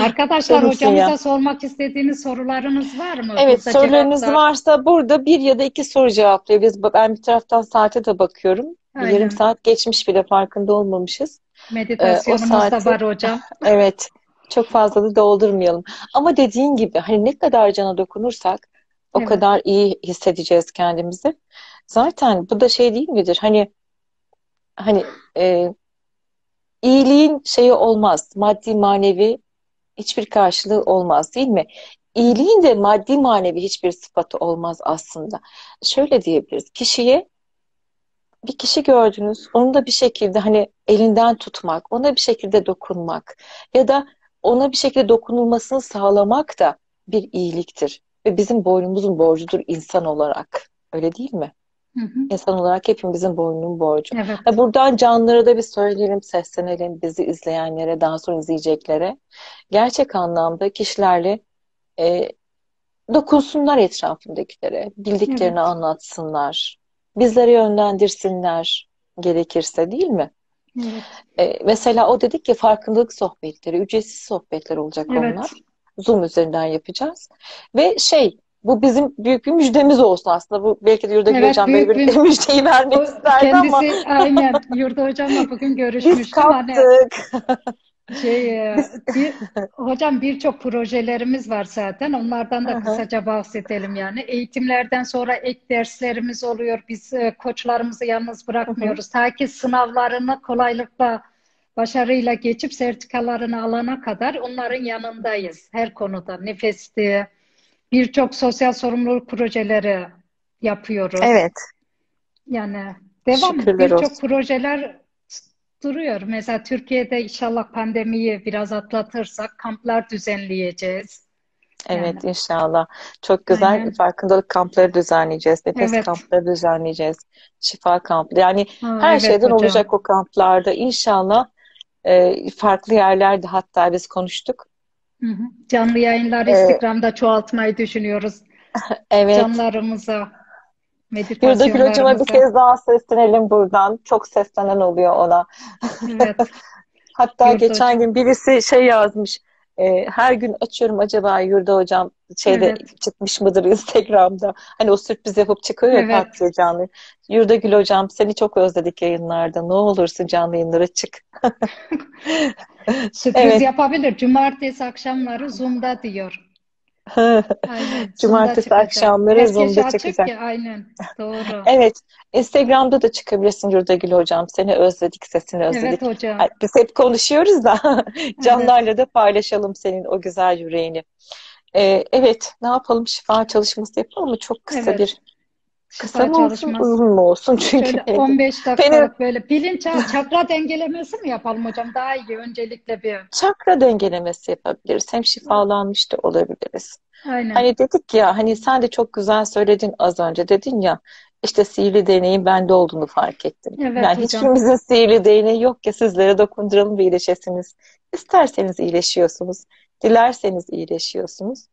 Arkadaşlar Sorusun hocamıza ya. Sormak istediğiniz sorularınız var mı? Evet, burada sorularınız cevaplar... varsa burada bir ya da iki soru cevaplayabiliriz. Ben bir taraftan saate de bakıyorum. Aynen. Yarım saat geçmiş bile farkında olmamışız. Meditasyonumuz ee, o saati... da var hocam. Evet. Çok fazla da doldurmayalım. Ama dediğin gibi hani ne kadar cana dokunursak o evet. kadar iyi hissedeceğiz kendimizi. Zaten bu da şey değil midir? Hani hani e, iyiliğin şeyi olmaz. Maddi manevi hiçbir karşılığı olmaz değil mi? İyiliğin de maddi manevi hiçbir sıfatı olmaz aslında. Şöyle diyebiliriz. Kişiye bir kişi gördünüz. Onu da bir şekilde hani elinden tutmak, ona bir şekilde dokunmak ya da ona bir şekilde dokunulmasını sağlamak da bir iyiliktir. Ve bizim boynumuzun borcudur insan olarak. Öyle değil mi? Hı hı. İnsan olarak hepimizin boynunun borcu. Evet. Buradan canlara da bir söyleyelim, seslenelim bizi izleyenlere, daha sonra izleyeceklere. Gerçek anlamda kişilerle e, dokunsunlar etrafındakilere. Bildiklerini evet. anlatsınlar. Bizlere yönlendirsinler gerekirse değil mi? Evet. E, mesela o dedik ki farkındalık sohbetleri, ücretsiz sohbetler olacak evet. onlar. Zoom üzerinden yapacağız. Ve şey bu bizim büyük bir müjdemiz olsun aslında. Bu belki de Yurdagül evet, Hocam böyle bir müjdeyi vermek isterdi kendisi, ama. Kendisi aynen. Yurdagül Hocam'la bugün görüşmüştüm. Biz kaptık. Hani... Şey, bir, hocam birçok projelerimiz var zaten. Onlardan da kısaca bahsedelim yani. Eğitimlerden sonra ek derslerimiz oluyor. Biz koçlarımızı yalnız bırakmıyoruz. Ta ki sınavlarını kolaylıkla, başarıyla geçip sertifikalarını alana kadar onların yanındayız. Her konuda. Nefesti, birçok sosyal sorumluluk projeleri yapıyoruz. Evet. Yani devam birçok projeler duruyor. Mesela Türkiye'de inşallah pandemiyi biraz atlatırsak kamplar düzenleyeceğiz. Evet yani. İnşallah. Çok güzel aynen. Farkındalık kampları düzenleyeceğiz. Nefes evet. kampları düzenleyeceğiz. Şifa kampı. Yani ha, her evet şeyden hocam. Olacak o kamplarda. İnşallah e, farklı yerlerde hatta biz konuştuk. Hı hı. Canlı yayınlar ee, Instagram'da çoğaltmayı düşünüyoruz. Evet. Canlarımıza. Yurdagül Hocam'a bir kez daha seslenelim buradan. Çok seslenen oluyor ona. Evet. Hatta Yurda geçen hocam. Gün birisi şey yazmış. E, her gün açıyorum acaba Yurda Hocam şeyde evet. çıkmış mıdır Instagram'da? Hani o sürpriz yapıp çıkıyor ya evet. patlıyor canlı. Yurdagül Hocam seni çok özledik yayınlarda. Ne olursun canlı yayınlara çık. Sürpriz evet. yapabilir. Cumartesi akşamları Zoom'da diyor. Aynen, cumartesi akşamları Zoom'da çıkacak. Ya, aynen, doğru. Evet, Instagram'da da çıkabilirsin Yurdagül Hocam. Seni özledik, sesini özledik. Evet hocam. Biz hep konuşuyoruz da canlarla evet. da paylaşalım senin o güzel yüreğini. Ee, evet, ne yapalım? Şifa çalışması yapalım mı? Çok kısa evet. bir kısa mı olsun, uzun mu olsun? Çünkü şöyle on beş dakikalık böyle bilinçaltı çakra dengelemesi mi yapalım hocam? Daha iyi öncelikle bir. Çakra dengelemesi yapabiliriz. Hem şifalanmış da olabiliriz. Aynen. Hani dedik ya, hani sen de çok güzel söyledin az önce. Dedin ya, işte sihirli değneğin bende olduğunu fark ettim. Evet, yani hiçbirimizin sihirli değneği yok ya, sizlere dokunduralım ve iyileşesiniz. İsterseniz iyileşiyorsunuz. Dilerseniz iyileşiyorsunuz.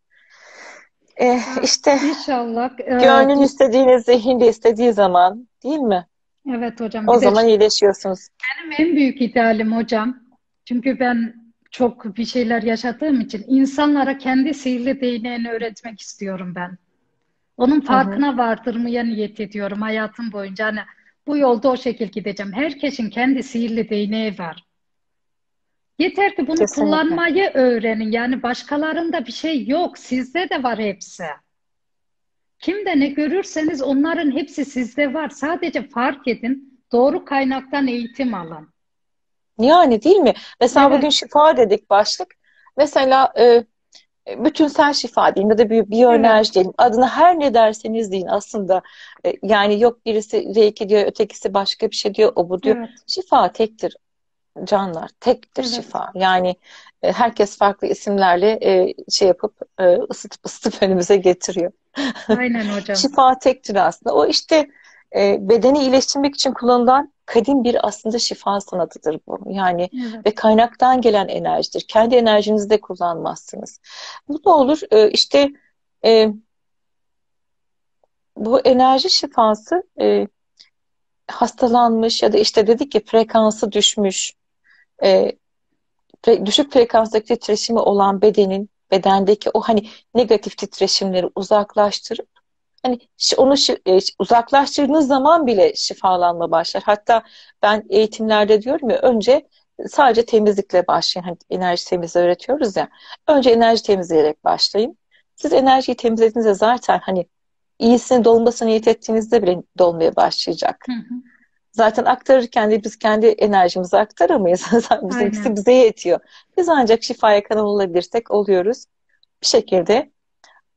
Ee, işte İnşallah. Gönlün ee, istediğine, zihin de istediği zaman, değil mi? Evet hocam. O zaman iyileşiyorsunuz. Benim en büyük idealim hocam. Çünkü ben çok bir şeyler yaşadığım için insanlara kendi sihirli değneğini öğretmek istiyorum ben. Onun farkına Hı-hı. vardırmaya niyet ediyorum hayatım boyunca. Hani bu yolda o şekil gideceğim. Herkesin kendi sihirli değneği var. Yeter ki bunu kesinlikle. Kullanmayı öğrenin. Yani başkalarında bir şey yok. Sizde de var hepsi. Kimde ne görürseniz onların hepsi sizde var. Sadece fark edin. Doğru kaynaktan eğitim alın. Yani değil mi? Mesela evet. bugün şifa dedik başlık. Mesela e, bütünsel şifa diyeyim ya da biyoenerji evet. diyeyim. Adını her ne derseniz deyin aslında. E, yani yok birisi reiki diyor, ötekisi başka bir şey diyor, o bu diyor. Evet. Şifa tektir. Canlar tektir evet. şifa. Yani herkes farklı isimlerle şey yapıp ısıtıp ısıtıp önümüze getiriyor. Aynen hocam. Şifa tektir aslında. O işte bedeni iyileştirmek için kullanılan kadim bir aslında şifa sanatıdır bu. Yani evet. ve kaynaktan gelen enerjidir. Kendi enerjinizi de kullanmazsınız. Bu ne olur? İşte bu enerji şifası hastalanmış ya da işte dedik ki frekansı düşmüş, e, pre, düşük frekanstaki titreşimi olan bedenin, bedendeki o hani negatif titreşimleri uzaklaştırıp hani onu e, uzaklaştırdığınız zaman bile şifalanma başlar. Hatta ben eğitimlerde diyorum ya, önce sadece temizlikle başlayın. Hani enerji temizliği öğretiyoruz ya. Önce enerji temizleyerek başlayın. Siz enerjiyi temizlediğinizde zaten hani İyisini dolmasına niyet ettiğinizde bile dolmaya başlayacak. Hı hı. Zaten aktarırken de biz kendi enerjimizi aktaramayız. Bizimkisi bize yetiyor. Biz ancak şifaya kanal olabilirsek oluyoruz. Bir şekilde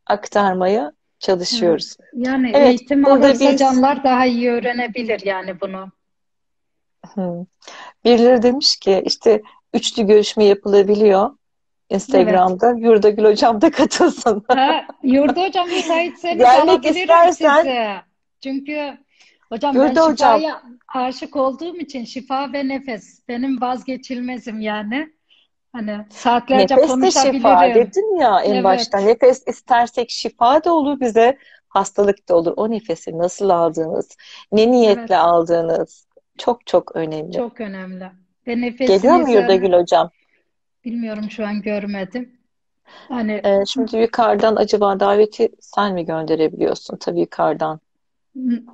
aktarmaya çalışıyoruz. Hı. Yani evet, eğitim alırsa biz... canlar daha iyi öğrenebilir yani bunu. Hı. Birileri demiş ki işte üçlü görüşme yapılabiliyor. Instagram'da evet. Yurdagül Hocam da katılsın. Ha, Yurda Hocam müsaitseniz alabilirim istersen... sizi. Çünkü hocam Yurda ben şifaya hocam. Aşık olduğum için şifa ve nefes benim vazgeçilmezim yani. Hani saatlerce nefes konuşabilirim. Nefes de şifa dedin ya en evet. başta. Nefes istersek şifa da olur bize, hastalık da olur. O nefesi nasıl aldığınız, ne niyetle evet. aldığınız çok çok önemli. Çok önemli. Ve nefesiniz... Geliyor mu Yurdagül Hocam? Bilmiyorum, şu an görmedim. Yani ee, şimdi yukarıdan acaba daveti sen mi gönderebiliyorsun? Tabii yukarıdan.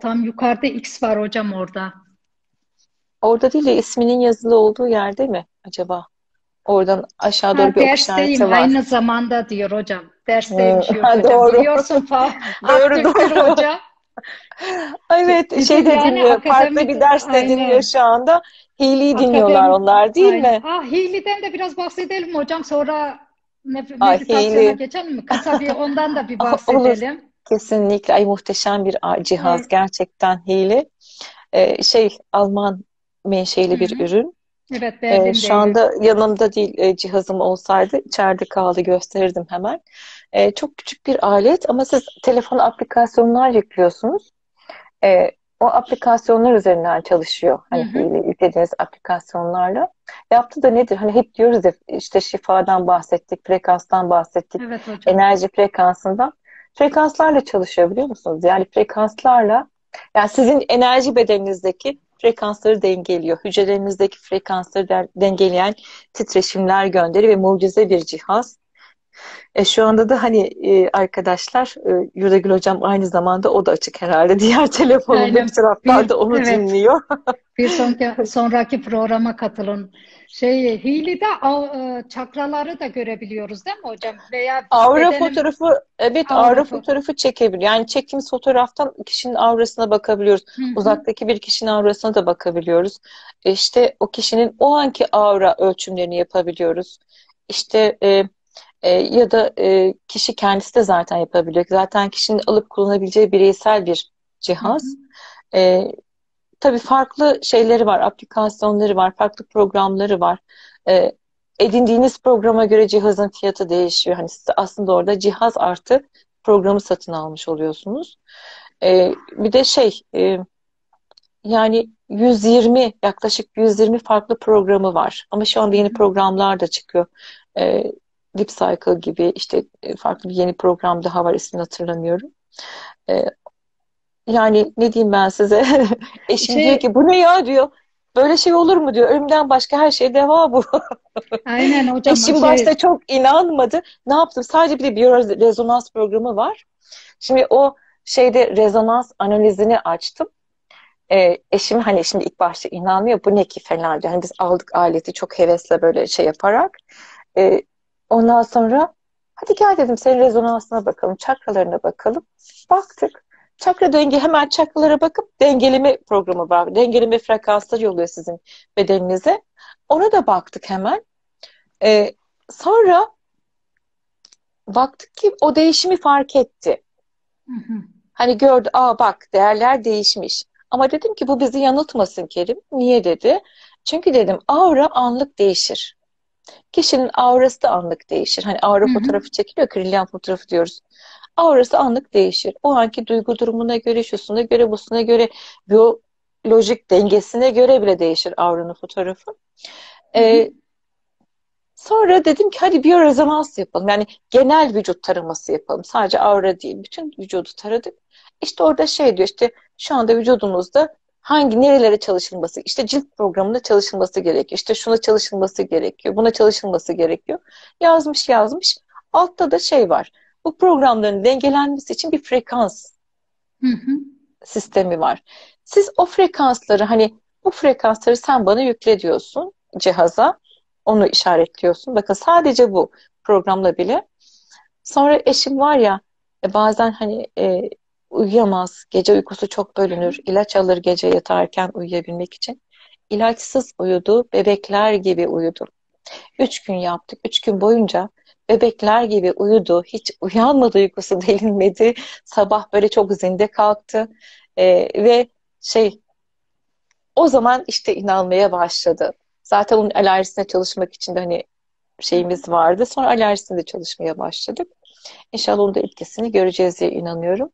Tam yukarıda X var hocam orada. Orada değil de isminin yazılı olduğu yerde mi acaba? Oradan aşağı doğru ha, bir okuş işareti var. Aynı zamanda diyor hocam. Dersteyim diyor hocam. Doğru. Biliyorsun falan. Doğru doğru. Hocam. Evet bir şey de yani dinliyor. Farklı bir ders de dinliyor şu anda. Healy'yi dinliyorlar onlar değil aynen. mi? Ha, Healy'den de biraz bahsedelim hocam. Sonra meditasyona geçelim mi? Kısa bir ondan da bir bahsedelim. Olur. Kesinlikle. Ay, muhteşem bir cihaz. Evet. Gerçekten Healy. Ee, şey Alman menşeli bir Hı-hı. ürün. Evet, Berlin'deyim. Şu anda yanımda değil cihazım olsaydı içeride kaldı gösterirdim hemen. Çok küçük bir alet ama siz telefona aplikasyonlar yüklüyorsunuz. O aplikasyonlar üzerinden çalışıyor. Hani yüklediğiniz aplikasyonlarla. Yaptığı da nedir? Hani hep diyoruz ya işte şifadan bahsettik, frekanstan bahsettik, evet, enerji frekansından. Frekanslarla çalışıyor biliyor musunuz? Yani frekanslarla yani sizin enerji bedeninizdeki frekansları dengeliyor. Hücrelerinizdeki frekansları dengeleyen titreşimler gönderi ve mucize bir cihaz. E şu anda da hani e, arkadaşlar e, Yurdagül Hocam aynı zamanda o da açık herhalde. Diğer telefonunda bir taraflarda onu evet. dinliyor. Bir sonraki, sonraki programa katılın. Şey, Healy'de çakraları da görebiliyoruz değil mi hocam? Veya aura bedenim... fotoğrafı evet aura, aura fotoğrafı çekebiliyor. Yani çektiğimiz fotoğraftan kişinin aurasına bakabiliyoruz. Hı hı. Uzaktaki bir kişinin aurasına da bakabiliyoruz. İşte o kişinin o anki aura ölçümlerini yapabiliyoruz. İşte e, e, ya da e, kişi kendisi de zaten yapabiliyor. Zaten kişinin alıp kullanabileceği bireysel bir cihaz. Hı hı. E, Tabii farklı şeyleri var, aplikasyonları var, farklı programları var. E, edindiğiniz programa göre cihazın fiyatı değişiyor. Hani siz aslında orada cihaz artı programı satın almış oluyorsunuz. E, bir de şey, e, yani yüz yirmi yaklaşık yüz yirmi farklı programı var. Ama şu anda yeni programlar da çıkıyor. E, Deep Cycle gibi işte farklı bir yeni program daha var, ismini hatırlamıyorum. E, Yani ne diyeyim ben size? Eşim şey, diyor ki bu ne ya diyor. Böyle şey olur mu diyor. Ölümden başka her şey deva bu. Aynen hocam. Eşim şey... başta çok inanmadı. Ne yaptım? Sadece bir de biyorezonans programı var. Şimdi o şeyde rezonans analizini açtım. E, eşim hani şimdi ilk başta inanmıyor. Bu ne ki falan diyor. Hani biz aldık aleti çok hevesle böyle şey yaparak. E, ondan sonra hadi gel dedim senin rezonansına bakalım. Çakralarına bakalım. Baktık. Çakra denge hemen çakralara bakıp dengeleme programı var. Dengeleme frekansları yolluyor sizin bedeninize. Ona da baktık hemen. Ee, sonra baktık ki o değişimi fark etti. Hı hı. Hani gördü, aa bak değerler değişmiş. Ama dedim ki bu bizi yanıltmasın Kerim. Niye dedi? Çünkü dedim aura anlık değişir. Kişinin aurası da anlık değişir. Hani aura hı hı. fotoğrafı çekiliyor, Krillian fotoğrafı diyoruz. Aurası anlık değişir. O anki duygu durumuna göre, şusuna göre, busuna göre, biyolojik dengesine göre bile değişir auranın fotoğrafı. Ee, sonra dedim ki hadi biyorezonans yapalım. Yani genel vücut taraması yapalım. Sadece aura değil. Bütün vücudu taradık. İşte orada şey diyor işte şu anda vücudumuzda hangi nerelere çalışılması, işte cilt programında çalışılması gerekiyor. İşte şuna çalışılması gerekiyor. Buna çalışılması gerekiyor. Yazmış yazmış. Altta da şey var. Bu programların dengelenmesi için bir frekans hı hı. sistemi var. Siz o frekansları hani bu frekansları sen bana yükle diyorsun cihaza. Onu işaretliyorsun. Bakın sadece bu programla bile. Sonra eşim var ya bazen hani e, uyuyamaz. Gece uykusu çok bölünür. İlaç alır gece yatarken uyuyabilmek için. İlaçsız uyudu. Bebekler gibi uyudu. Üç gün yaptık. Üç gün boyunca bebekler gibi uyudu. Hiç uyanmadı, uykusu delinmedi. Sabah böyle çok zinde kalktı. Ee, ve şey o zaman işte inanmaya başladı. Zaten onun alerjisine çalışmak için de hani şeyimiz vardı. Sonra alerjisine de çalışmaya başladık. İnşallah onun da etkisini göreceğiz diye inanıyorum.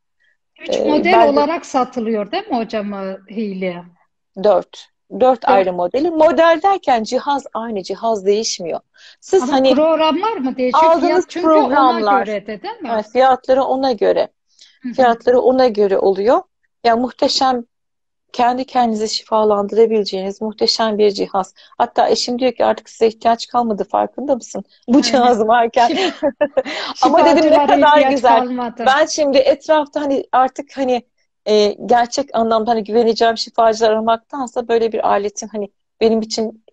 Üç ee, model de... olarak satılıyor değil mi hocam Healy? Dört. Dört evet. ayrı modeli. Model derken cihaz aynı. Cihaz değişmiyor. Siz ama hani programlar mı değişiyor? Aldığınız fiyat programlar. Göre de, değil mi? Yani fiyatları ona göre. Hı-hı. Fiyatları ona göre oluyor. Ya yani muhteşem kendi kendinizi şifalandırabileceğiniz muhteşem bir cihaz. Hatta eşim diyor ki artık size ihtiyaç kalmadı, farkında mısın? Bu cihaz varken. Ama dedim ne kadar güzel. Kalmadı. Ben şimdi etrafta hani artık hani e, gerçek anlamda hani güveneceğim şifacılar aramaktansa böyle bir aletin hani benim için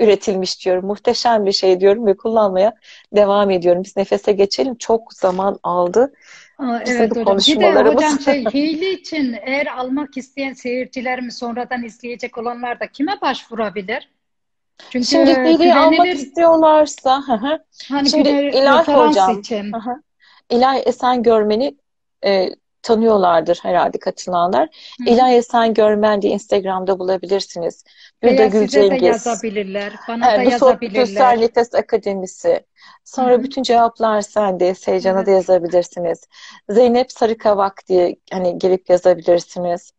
üretilmiş diyorum. Muhteşem bir şey diyorum ve kullanmaya devam ediyorum. Biz nefese geçelim. Çok zaman aldı. Aa, evet hocam. Bir de hocam şey, Healy için eğer almak isteyen seyircilerimiz, sonradan izleyecek olanlar da kime başvurabilir? Çünkü şimdi Healy almak istiyorlarsa hani şimdi İlay Hocam için. İlay Esen Görmen'i e, tanıyorlardır herhalde katılanlar. Hı. İlay Esen Görmen diye Instagram'da bulabilirsiniz. Yurdagül size de yazabilirler. Bana e, da yazabilirler. Bütünsel Nefes Akademisi. Sonra Hı. bütün cevaplar sende. Seycan'a da yazabilirsiniz. Zeynep Sarıkavak diye hani gelip yazabilirsiniz.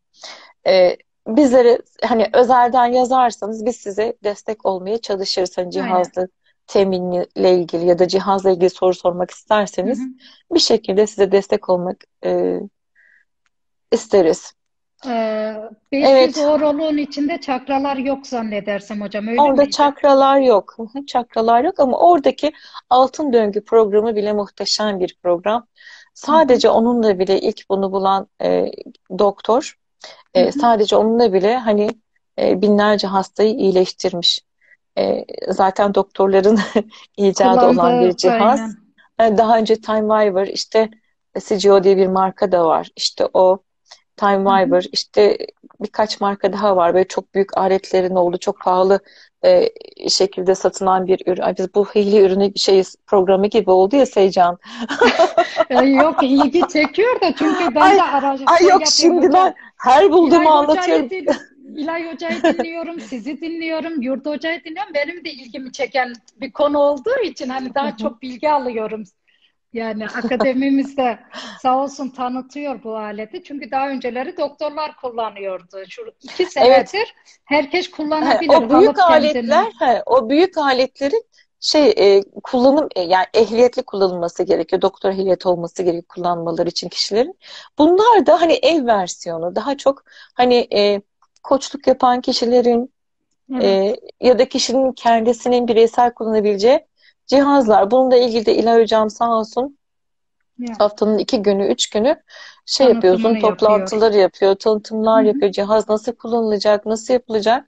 E, bizlere hani özelden yazarsanız biz size destek olmaya çalışırız. Hani cihazda teminle ilgili ya da cihazla ilgili soru sormak isterseniz Hı. bir şekilde size destek olmak e, isteriz. Ee, beş yüz horoloğun evet. içinde çakralar yok zannedersem hocam. Öyle Orada miydi? çakralar yok. Çakralar yok ama oradaki altın döngü programı bile muhteşem bir program. Sadece Hı-hı. onunla bile ilk bunu bulan e, doktor e, sadece onunla bile hani e, binlerce hastayı iyileştirmiş. E, zaten doktorların icadı Kullandığı, olan bir cihaz. Aynen. Daha önce Time Waver, işte C G O diye bir marka da var. İşte o Time Waver, işte birkaç marka daha var. Böyle çok büyük aletlerin olduğu, çok pahalı e, şekilde satılan bir ürün. Ay, biz bu Healy ürünü şey programı gibi oldu ya Seycan. Yok, ilgi çekiyor da çünkü ben ay, de araştırma yapıyorum. Yok şimdi ben her bulduğumu anlatıyorum. İlay Hoca'yı dinliyorum, sizi dinliyorum, Yurt Hoca'yı dinliyorum. Benim de ilgimi çeken bir konu olduğu için hani daha çok bilgi alıyorum. Yani akademimiz de sağ olsun tanıtıyor bu aleti. Çünkü daha önceleri doktorlar kullanıyordu. Şu iki senedir evet. herkes kullanabilir. O büyük aletler, he, o büyük aletlerin şey e, kullanım e, yani ehliyetli kullanılması gerekiyor. Doktor ehliyeti olması gerekiyor kullanmaları için kişilerin. Bunlar da hani ev versiyonu. Daha çok hani e, koçluk yapan kişilerin evet. e, ya da kişinin kendisinin bireysel kullanabileceği cihazlar. Bununla ilgili de İlay Hocam sağ olsun ya. haftanın iki günü, üç günü şey yapıyorsun, toplantıları yapıyor, tanıtımlar Hı-hı. yapıyor. Cihaz nasıl kullanılacak, nasıl yapılacak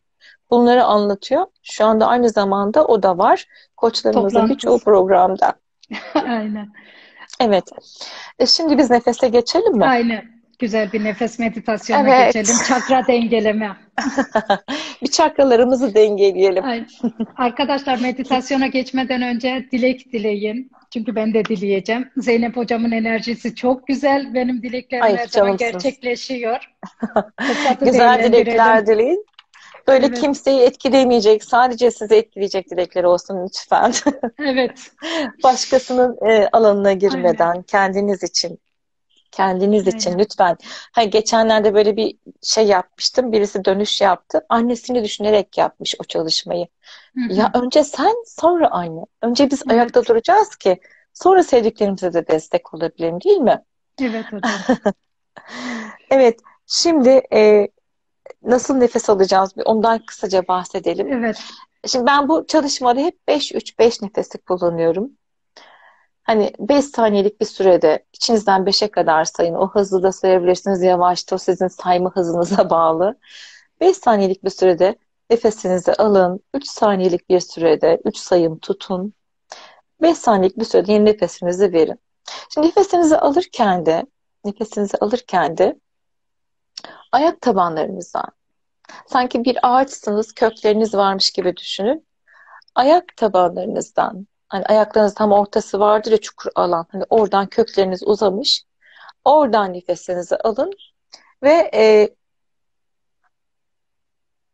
bunları anlatıyor. Şu anda aynı zamanda o da var. Koçlarımızın birçoğu programda. Aynen. Evet. E şimdi biz nefese geçelim mi? Aynen. Güzel bir nefes meditasyonuna evet. geçelim. Çakra dengeleme. Bir çakralarımızı dengeleyelim. Ay, arkadaşlar meditasyona geçmeden önce dilek dileyin. Çünkü ben de dileyeceğim. Zeynep Hocam'ın enerjisi çok güzel. Benim dileklerim Ay, her zaman gerçekleşiyor. Güzel dilekler dileyin. Böyle evet. kimseyi etkilemeyecek, sadece sizi etkileyecek dilekleri olsun lütfen. Evet. Başkasının e, alanına girmeden Aynen. kendiniz için. Kendiniz Aynen. için lütfen. Ha, geçenlerde böyle bir şey yapmıştım. Birisi dönüş yaptı. Annesini düşünerek yapmış o çalışmayı. Hı-hı. Ya önce sen, sonra anne. Önce biz evet. ayakta duracağız ki sonra sevdiklerimize de destek olabilelim, değil mi? Evet hocam. Evet. Şimdi e, nasıl nefes alacağız? Ondan kısaca bahsedelim. Evet. Şimdi ben bu çalışmada hep beş üç beş nefesi kullanıyorum. Hani beş saniyelik bir sürede içinizden beşe kadar sayın. O hızlı da sayabilirsiniz, yavaşta, o sizin sayma hızınıza bağlı. beş saniyelik bir sürede nefesinizi alın. üç saniyelik bir sürede üç sayım tutun. beş saniyelik bir sürede yeni nefesinizi verin. Şimdi nefesinizi alırken de nefesinizi alırken de ayak tabanlarınızdan, sanki bir ağaçsınız, kökleriniz varmış gibi düşünün. Ayak tabanlarınızdan, hani ayaklarınızın tam ortası vardır ya çukur alan. Hani oradan kökleriniz uzamış. Oradan nefesinizi alın ve e,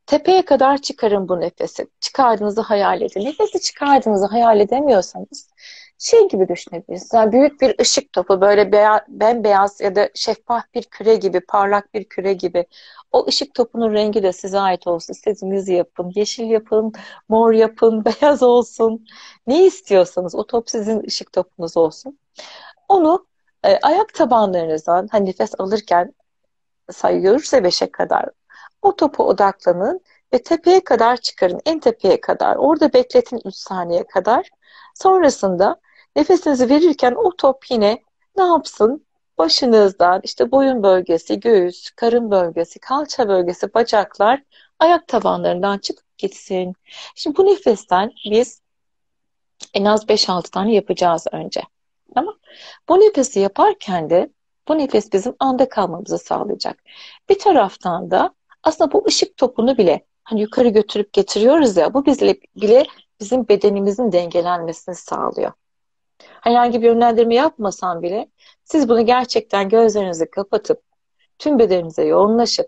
tepeye kadar çıkarın bu nefesi. Çıkardığınızı hayal edin. Nefesi çıkardığınızı hayal edemiyorsanız şey gibi düşünebilirsiniz. Yani büyük bir ışık topu, böyle beya, bembeyaz ya da şeffaf bir küre gibi, parlak bir küre gibi. O ışık topunun rengi de size ait olsun. İstediğinizi yapın. Yeşil yapın, mor yapın, beyaz olsun. Ne istiyorsanız o top sizin ışık topunuz olsun. Onu e, ayak tabanlarınızdan hani nefes alırken sayıyoruz beşe kadar. O topa odaklanın ve tepeye kadar çıkarın. En tepeye kadar. Orada bekletin üç saniye kadar. Sonrasında nefesinizi verirken o top yine ne yapsın? Başınızdan işte boyun bölgesi, göğüs, karın bölgesi, kalça bölgesi, bacaklar, ayak tabanlarından çıkıp gitsin. Şimdi bu nefesten biz en az beş altı tane yapacağız önce. Tamam. Bu nefesi yaparken de bu nefes bizim anda kalmamızı sağlayacak. Bir taraftan da aslında bu ışık topunu bile hani yukarı götürüp getiriyoruz ya, bu bizle bile bizim bedenimizin dengelenmesini sağlıyor. Herhangi bir yönlendirme yapmasan bile siz bunu gerçekten gözlerinizi kapatıp tüm bedeninize yoğunlaşıp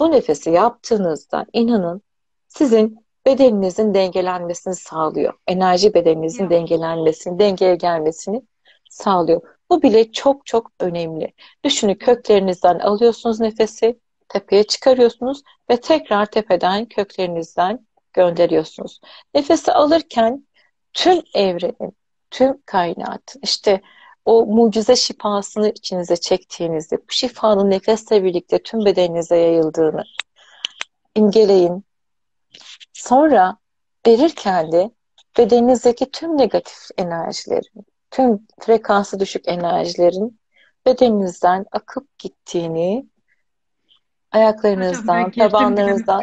bu nefesi yaptığınızda inanın sizin bedeninizin dengelenmesini sağlıyor. Enerji bedeninizin dengelenmesini, dengeye gelmesini sağlıyor. Bu bile çok çok önemli. Düşünün, köklerinizden alıyorsunuz nefesi, tepeye çıkarıyorsunuz ve tekrar tepeden köklerinizden gönderiyorsunuz. Nefesi alırken tüm evrenin, tüm kainatın işte o mucize şifasını içinize çektiğinizde, bu şifanın nefesle birlikte tüm bedeninize yayıldığını imgeleyin. Sonra verirken de bedeninizdeki tüm negatif enerjilerin, tüm frekansı düşük enerjilerin bedeninizden akıp gittiğini, ayaklarınızdan, tabanlarınızdan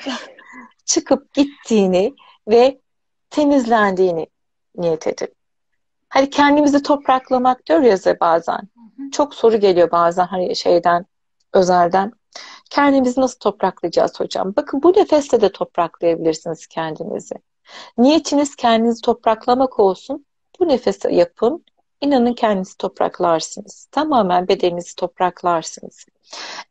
çıkıp gittiğini ve temizlendiğini niyet edin. Hani kendimizi topraklamak diyor ya bazen. Hı hı. Çok soru geliyor bazen hani şeyden, özelden. Kendimizi nasıl topraklayacağız hocam? Bakın bu nefeste de topraklayabilirsiniz kendinizi. Niyetiniz kendinizi topraklamak olsun. Bu nefesi yapın. İnanın kendinizi topraklarsınız. Tamamen bedeninizi topraklarsınız.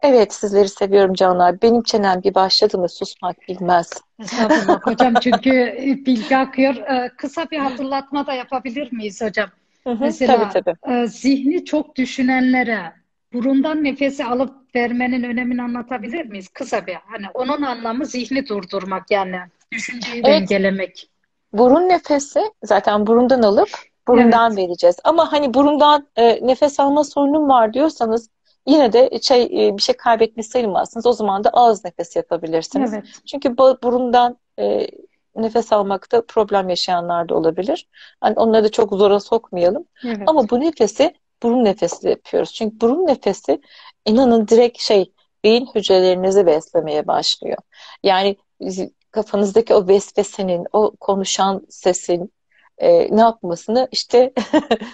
Evet, sizleri seviyorum canlar. Benim çenem bir başladı mı susmak bilmez. Estağfurullah hocam, çünkü bilgi akıyor. Kısa bir hatırlatma da yapabilir miyiz hocam? Hı hı, mesela tabii, tabii. Zihni çok düşünenlere burundan nefesi alıp vermenin önemini anlatabilir miyiz? Kısa bir, hani onun anlamı zihni durdurmak, yani düşünceyi dengelemek. Evet. Burun nefesi zaten burundan alıp burundan evet. vereceğiz. Ama hani burundan e, nefes alma sorunum var diyorsanız yine de şey, bir şey kaybetmiş sayılmazsınız. O zaman da ağız nefesi yapabilirsiniz. Evet. Çünkü burundan e, nefes almakta problem yaşayanlar da olabilir. Yani onları da çok zora sokmayalım. Evet. Ama bu nefesi burun nefesi yapıyoruz. Çünkü burun nefesi inanın direkt şey, beyin hücrelerinizi beslemeye başlıyor. Yani kafanızdaki o vesvesenin, o konuşan sesin Ee, ne yapmasını işte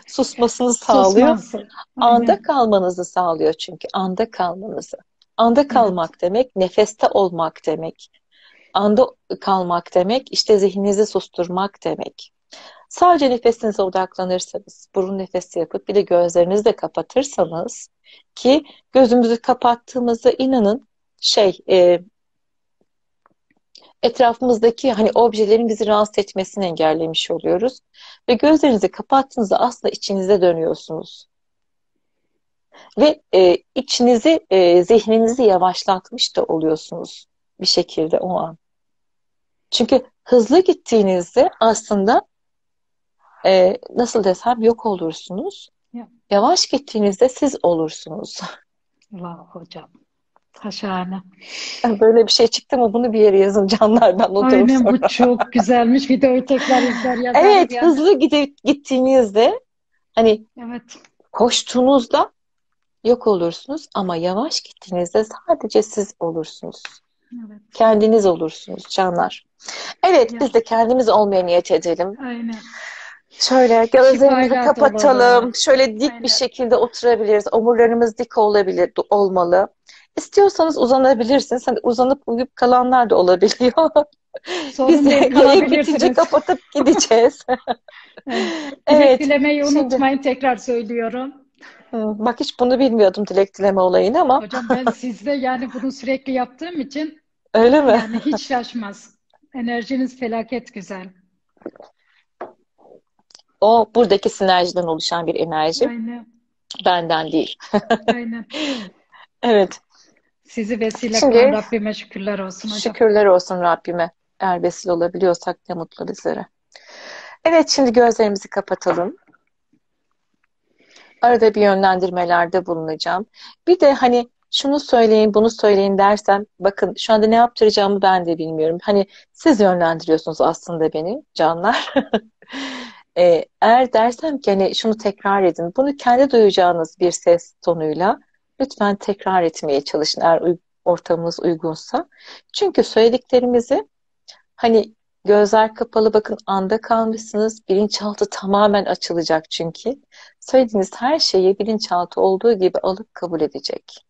susmasını sağlıyor. Susması. Anda kalmanızı sağlıyor çünkü. Anda kalmanızı. Anda kalmak evet. demek nefeste olmak demek. Anda kalmak demek işte zihninizi susturmak demek. Sadece nefesinize odaklanırsanız, burun nefesi yapıp bir de gözlerinizi de kapatırsanız, ki gözümüzü kapattığımızda inanın şey e, etrafımızdaki hani objelerin bizi rahatsız etmesini engellemiş oluyoruz. Ve gözlerinizi kapattığınızda aslında içinize dönüyorsunuz. Ve e, içinizi, e, zihninizi yavaşlatmış da oluyorsunuz bir şekilde o an. Çünkü hızlı gittiğinizde aslında e, nasıl desem yok olursunuz. Ya. Yavaş gittiğinizde siz olursunuz. Vah hocam. Haşane. Böyle bir şey çıktı mı bunu bir yere yazın canlar, ben oturup sonra. Aynen, bu çok güzelmiş. Bir de öyle tekrar izler yazar. Evet, yani. Hızlı gidip gittiğinizde hani evet. koştuğunuzda yok olursunuz ama yavaş gittiğinizde sadece siz olursunuz. Evet. Kendiniz olursunuz canlar. Evet, evet, biz de kendimiz olmaya niyet edelim. Aynen. Şöyle gözlerimizi kapatalım. Olur. Şöyle dik Aynen. bir şekilde oturabiliriz. Omurlarımız dik olabilir, olmalı. İstiyorsanız uzanabilirsiniz. Hani uzanıp uyuyup kalanlar da olabiliyor. Biz de gerek bitince kapatıp gideceğiz. Evet. Evet. Dilek dilemeyi Şimdi... unutmayın, tekrar söylüyorum. Bak, hiç bunu bilmiyordum, dilek dileme olayını ama. Hocam ben sizde yani bunu sürekli yaptığım için. Öyle mi? Yani hiç şaşmaz. Enerjiniz felaket güzel. O buradaki sinerjiden oluşan bir enerji. Aynen. Benden değil. Aynen. Evet. Sizi vesile kılan Rabbime şükürler olsun hocam. Şükürler olsun Rabbime. Eğer vesile olabiliyorsak ne mutlu bizlere. Evet, şimdi gözlerimizi kapatalım. Arada bir yönlendirmelerde bulunacağım. Bir de hani şunu söyleyin, bunu söyleyin dersem, bakın şu anda ne yaptıracağımı ben de bilmiyorum. Hani siz yönlendiriyorsunuz aslında beni canlar. Ee, eğer dersem ki hani şunu tekrar edin, bunu kendi duyacağınız bir ses tonuyla lütfen tekrar etmeye çalışın eğer ortamınız uygunsa. Çünkü söylediklerimizi hani gözler kapalı, bakın anda kalmışsınız, bilinçaltı tamamen açılacak çünkü. Söylediğiniz her şeyi bilinçaltı olduğu gibi alıp kabul edecek.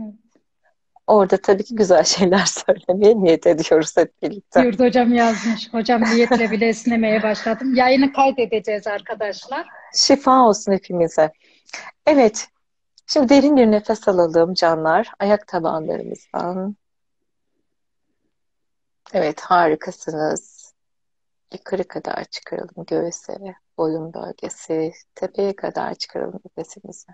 Evet. Orada tabii ki güzel şeyler söylemeye niyet ediyoruz hep birlikte. Yurt hocam yazmış. Hocam niyetle bile esnemeye başladım. Yayını kaydedeceğiz arkadaşlar. Şifa olsun hepimize. Evet. Şimdi derin bir nefes alalım canlar. Ayak tabanlarımızdan. Evet, harikasınız. Yukarı kadar çıkaralım göğüse, boyun bölgesi, tepeye kadar çıkaralım nefesimizi.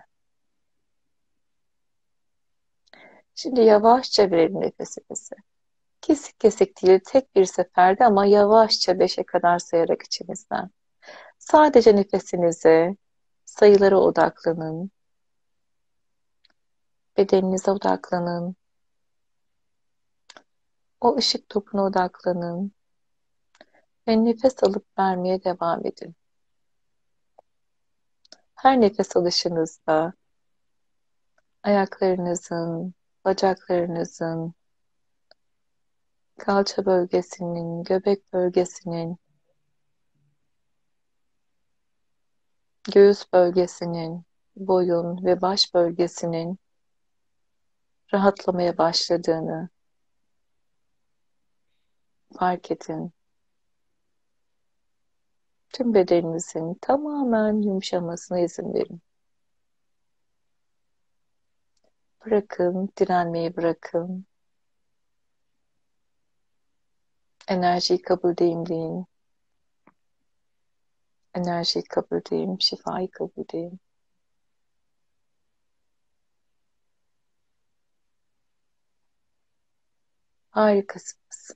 Şimdi yavaşça verelim nefesimizi. Kesik kesik değil, tek bir seferde ama yavaşça beşe kadar sayarak içimizden. Sadece nefesinize, sayılara odaklanın. Bedeninize odaklanın. O ışık topuna odaklanın. Ve nefes alıp vermeye devam edin. Her nefes alışınızda ayaklarınızın, bacaklarınızın, kalça bölgesinin, göbek bölgesinin, göğüs bölgesinin, boyun ve baş bölgesinin rahatlamaya başladığını fark edin. Tüm bedeninizin tamamen yumuşamasına izin verin. Bırakın, direnmeyi bırakın. Enerjiyi kabuldeyim. Enerjiyi kabuldeyim, şifayı kabuldeyim. Harikasınız.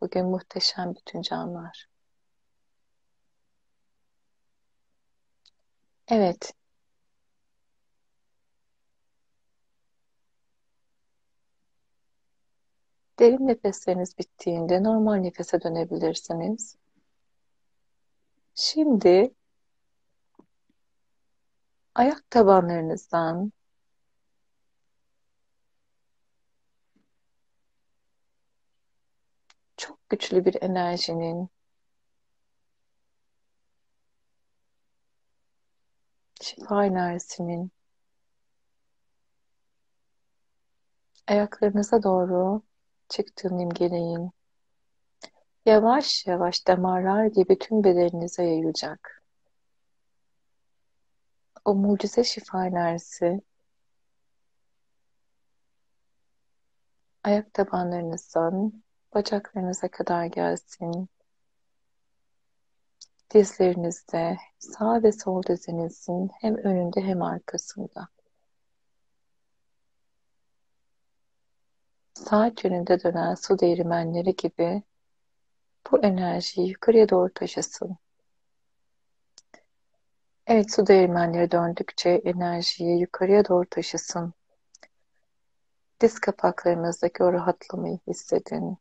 Bugün muhteşem bütün canlar. Evet. Derin nefesleriniz bittiğinde normal nefese dönebilirsiniz. Şimdi ayak tabanlarınızdan çok güçlü bir enerjinin şifa enerjisinin ayaklarınıza doğru çıktığını imgeleyin. Yavaş yavaş damarlar gibi tüm bedeninize yayılacak. O mucize şifa enerjisi ayak tabanlarınızdan bacaklarınıza kadar gelsin. Dizlerinizde, sağ ve sol dizinizin hem önünde hem arkasında. Saat yönünde dönen su değirmenleri gibi bu enerjiyi yukarıya doğru taşısın. Evet, su değirmenleri döndükçe enerjiyi yukarıya doğru taşısın. Diz kapaklarınızdaki o rahatlamayı hissedin.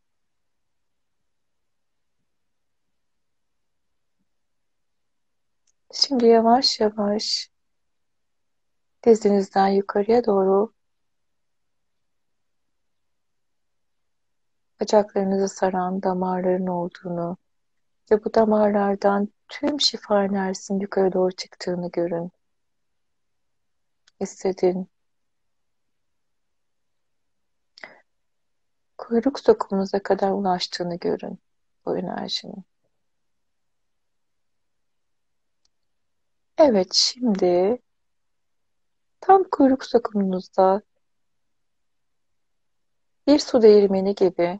Şimdi yavaş yavaş dizinizden yukarıya doğru bacaklarınızı saran damarların olduğunu ve bu damarlardan tüm şifa enerjisinin yukarı doğru çıktığını görün. Hissedin. Kuyruk sokumunuza kadar ulaştığını görün bu enerjinin. Evet, şimdi tam kuyruk sokumunuzda bir su değirmeni gibi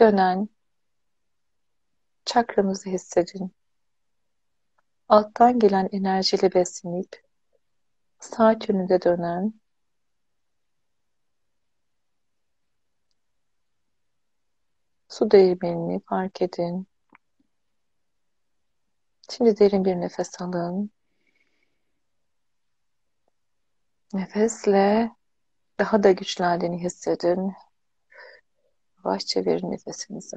dönen çakramızı hissedin. Alttan gelen enerjiyle beslenip saat yönünde dönen su değirmenini fark edin. Şimdi derin bir nefes alın. Nefesle daha da güçlendiğini hissedin. Yavaşça verin nefesinizi.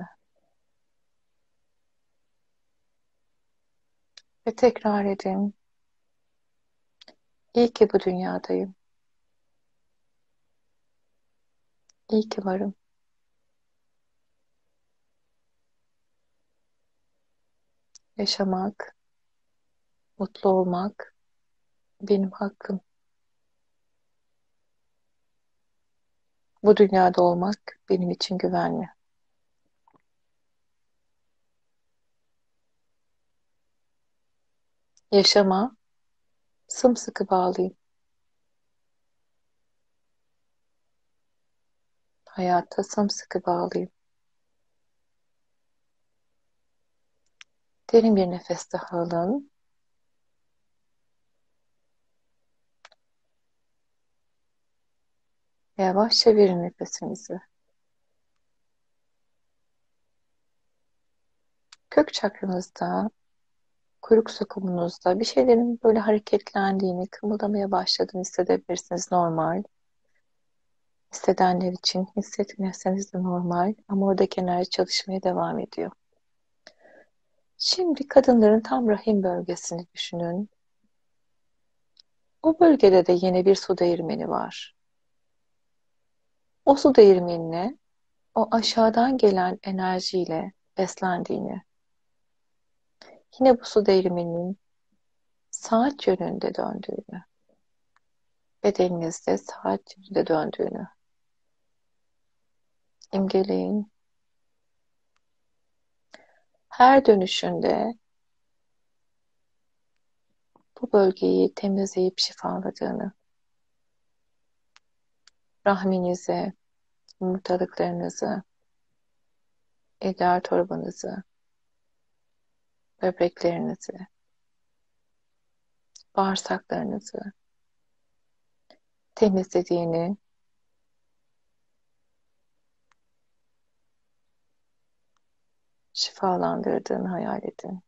Ve tekrar edin. İyi ki bu dünyadayım. İyi ki varım. Yaşamak, mutlu olmak benim hakkım. Bu dünyada olmak benim için güvenli. Yaşama sımsıkı bağlıyım. Hayata sımsıkı bağlıyım. Derin bir nefes daha alın. Yavaşça verin nefesinizi. Kök çakranızda, kuyruk sokumunuzda bir şeylerin böyle hareketlendiğini, kımıldamaya başladığını hissedebilirsiniz, normal. Hissedenler için, hissetmezseniz de normal, ama oradaki enerji çalışmaya devam ediyor. Şimdi kadınların tam rahim bölgesini düşünün. O bölgede de yine bir su değirmeni var. O su değirmenine o aşağıdan gelen enerjiyle beslendiğini, yine bu su değirmeninin saat yönünde döndüğünü, bedeninizde saat yönünde döndüğünü imgeleyin. Her dönüşünde bu bölgeyi temizleyip şifaladığını, rahminizi, yumurtalıklarınızı, idrar torbanızı, böbreklerinizi, bağırsaklarınızı temizlediğini, şifalandırdığını hayal edin.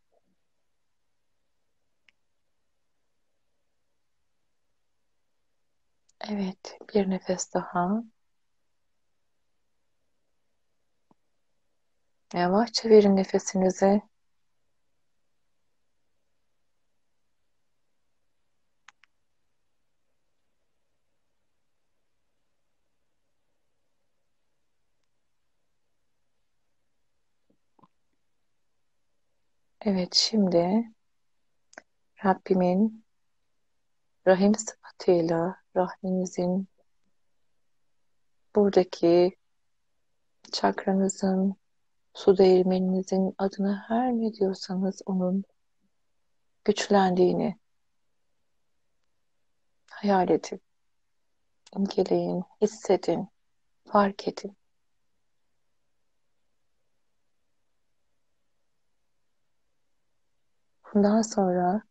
Evet, bir nefes daha. Yavaşça verin nefesinizi. Evet, şimdi Rabbimin rahim sıfatıyla rahminizin, buradaki çakranızın, su değirmeninizin adını her ne diyorsanız onun güçlendiğini hayal edin, imgeleyin, hissedin, fark edin. Bundan sonra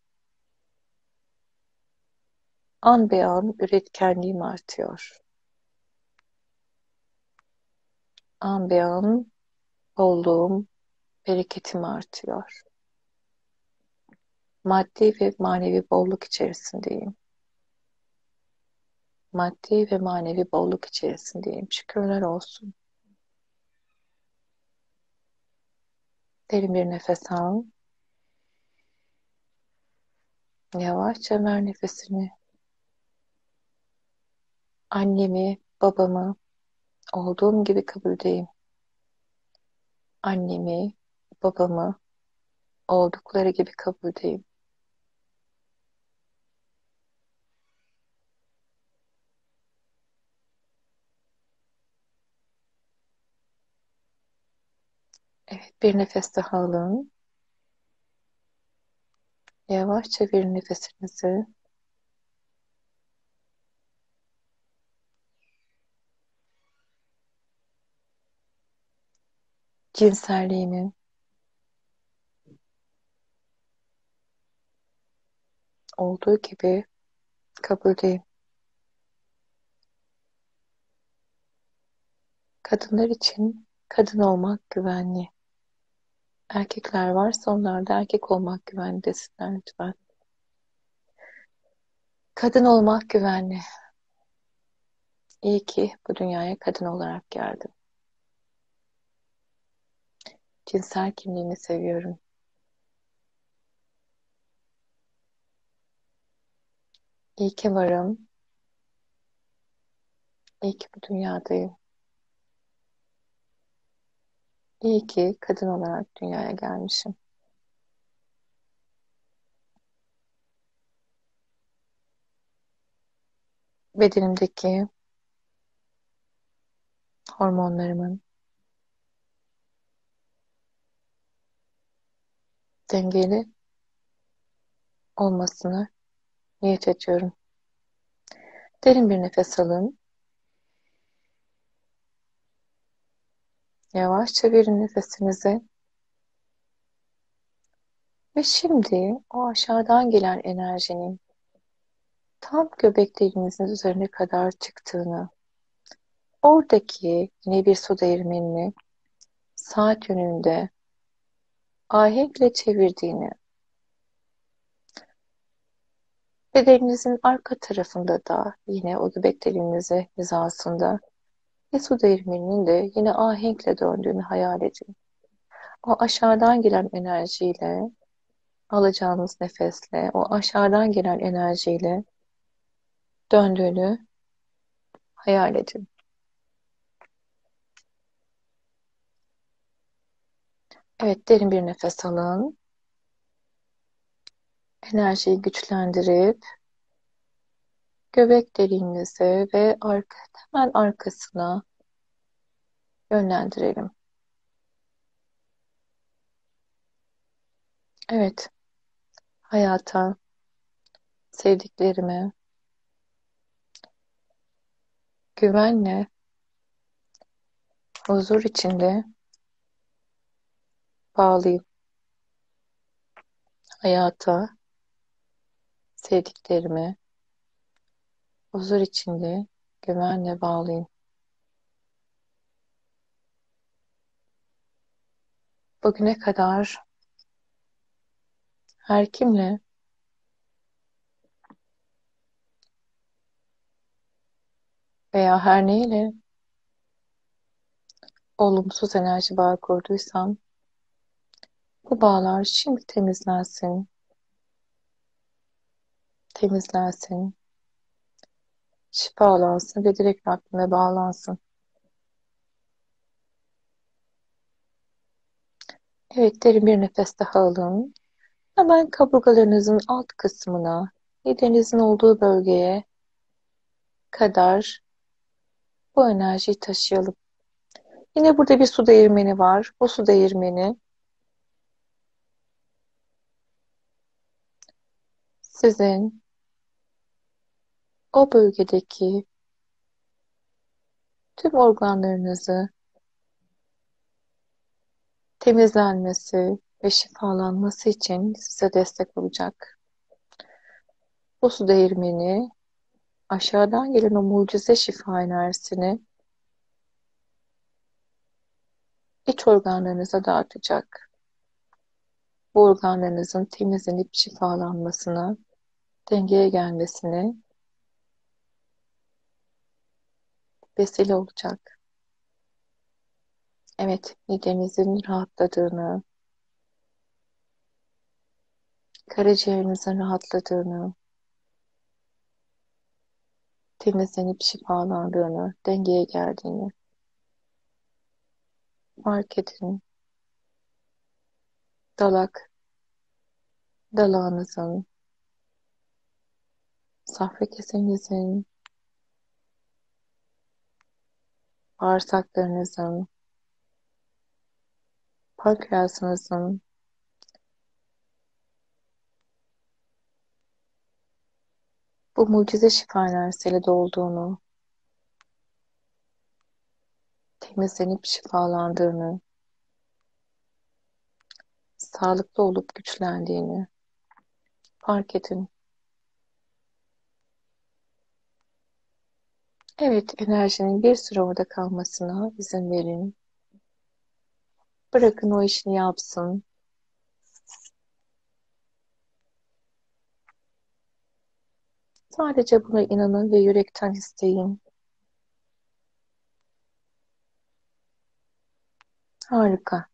an be an üretkenliğim artıyor. An be an bolluğum, bereketim artıyor. Maddi ve manevi bolluk içerisindeyim. Maddi ve manevi bolluk içerisindeyim. Şükürler olsun. Derin bir nefes al. Yavaşça ver nefesini. Annemi, babamı olduğum gibi kabuldeyim. Annemi, babamı oldukları gibi kabuldeyim. Evet, bir nefes daha alın. Yavaşça verin nefesinizi. Cinselliğimi, olduğu gibi kabuldeyim. Kadınlar için kadın olmak güvenli. Erkekler varsa onlar da erkek olmak güvenli desinler lütfen. Kadın olmak güvenli. İyi ki bu dünyaya kadın olarak geldim. Cinsel kimliğimi seviyorum. İyi ki varım. İyi ki bu dünyadayım. İyi ki kadın olarak dünyaya gelmişim. Bedenimdeki hormonlarımın dengeli olmasını niyet ediyorum. Derin bir nefes alın. Yavaşça verin nefesinizi. Ve şimdi o aşağıdan gelen enerjinin tam göbeklerinizin üzerine kadar çıktığını, oradaki yine bir su değirmenini saat yönünde ahenkle çevirdiğini, bedeninizin arka tarafında da yine o göbeklerinizin hizasında ve su değirmeninin de yine ahenkle döndüğünü hayal edin. O aşağıdan gelen enerjiyle, alacağınız nefesle, o aşağıdan gelen enerjiyle döndüğünü hayal edin. Evet, derin bir nefes alın. Enerjiyi güçlendirip göbek deliğinize ve arka, hemen arkasına yönlendirelim. Evet, hayata, sevdiklerime güvenle, huzur içinde bağlıyım. Hayata, sevdiklerime huzur içinde güvenle bağlıyım. Bugüne kadar her kimle veya her neyle olumsuz enerji bağı kurduysam bu bağlar şimdi temizlensin. Temizlensin. Şifalansın ve direkt Rabbime bağlansın. Evet, derin bir nefes daha alın. Hemen kaburgalarınızın alt kısmına, midenizin olduğu bölgeye kadar bu enerjiyi taşıyalım. Yine burada bir su değirmeni var. Bu su değirmeni sizin o bölgedeki tüm organlarınızı temizlenmesi ve şifalanması için size destek olacak. Bu su değirmeni aşağıdan gelen o mucize şifa enerjisini iç organlarınıza dağıtacak. Bu organlarınızın temizlenip şifalanmasına, dengeye gelmesine vesile olacak. Evet, midenizin rahatladığını, karaciğerinizin rahatladığını, temizlenip şifalandığını, dengeye geldiğini fark edin. Dalak, dalağınızın, safra kesenizin, bağırsaklarınızın, pankreasınızın, bu mucize şifa enerjisiyle dolduğunu, temizlenip şifalandığını, sağlıklı olup güçlendiğini fark edin. Evet, enerjinin bir süre orada kalmasına izin verin. Bırakın o işini yapsın. Sadece buna inanın ve yürekten isteyin. Harika.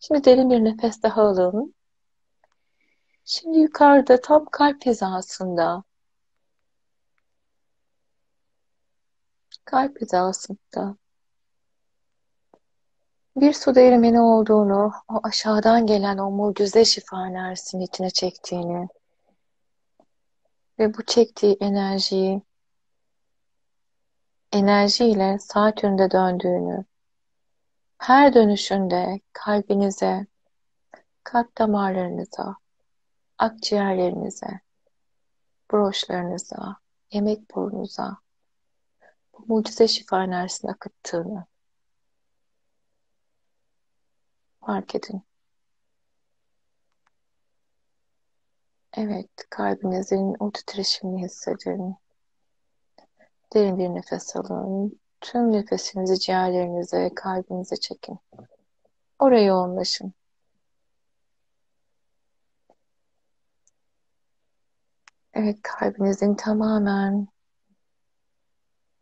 Şimdi derin bir nefes daha alalım. Şimdi yukarıda tam kalp hizasında, kalp hizasında bir su değirmeni olduğunu, o aşağıdan gelen o mucize şifa enerjisini içine çektiğini ve bu çektiği enerjiyi enerjiyle Satürn'de döndüğünü, her dönüşünde kalbinize, kalp damarlarınıza, akciğerlerinize, broşlarınıza, yemek borunuza bu mucize şifa enerjisini akıttığını fark edin. Evet, kalbinizin o titreşimini hissedin. Derin bir nefes alın. Tüm nefesinizi ciğerlerinize, kalbinize çekin. Oraya yoğunlaşın. Evet, kalbinizin tamamen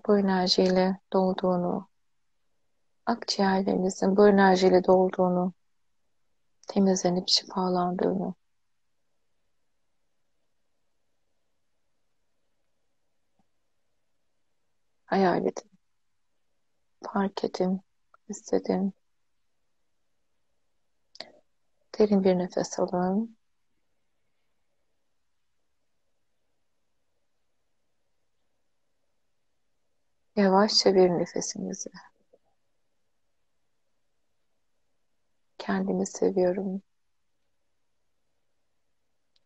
bu enerjiyle dolduğunu, akciğerlerinizin bu enerjiyle dolduğunu, temizlenip şifalandığını, hayal edin, fark edin, hissedin. Derin bir nefes alın. Yavaşça verin nefesinizi. Kendimi seviyorum.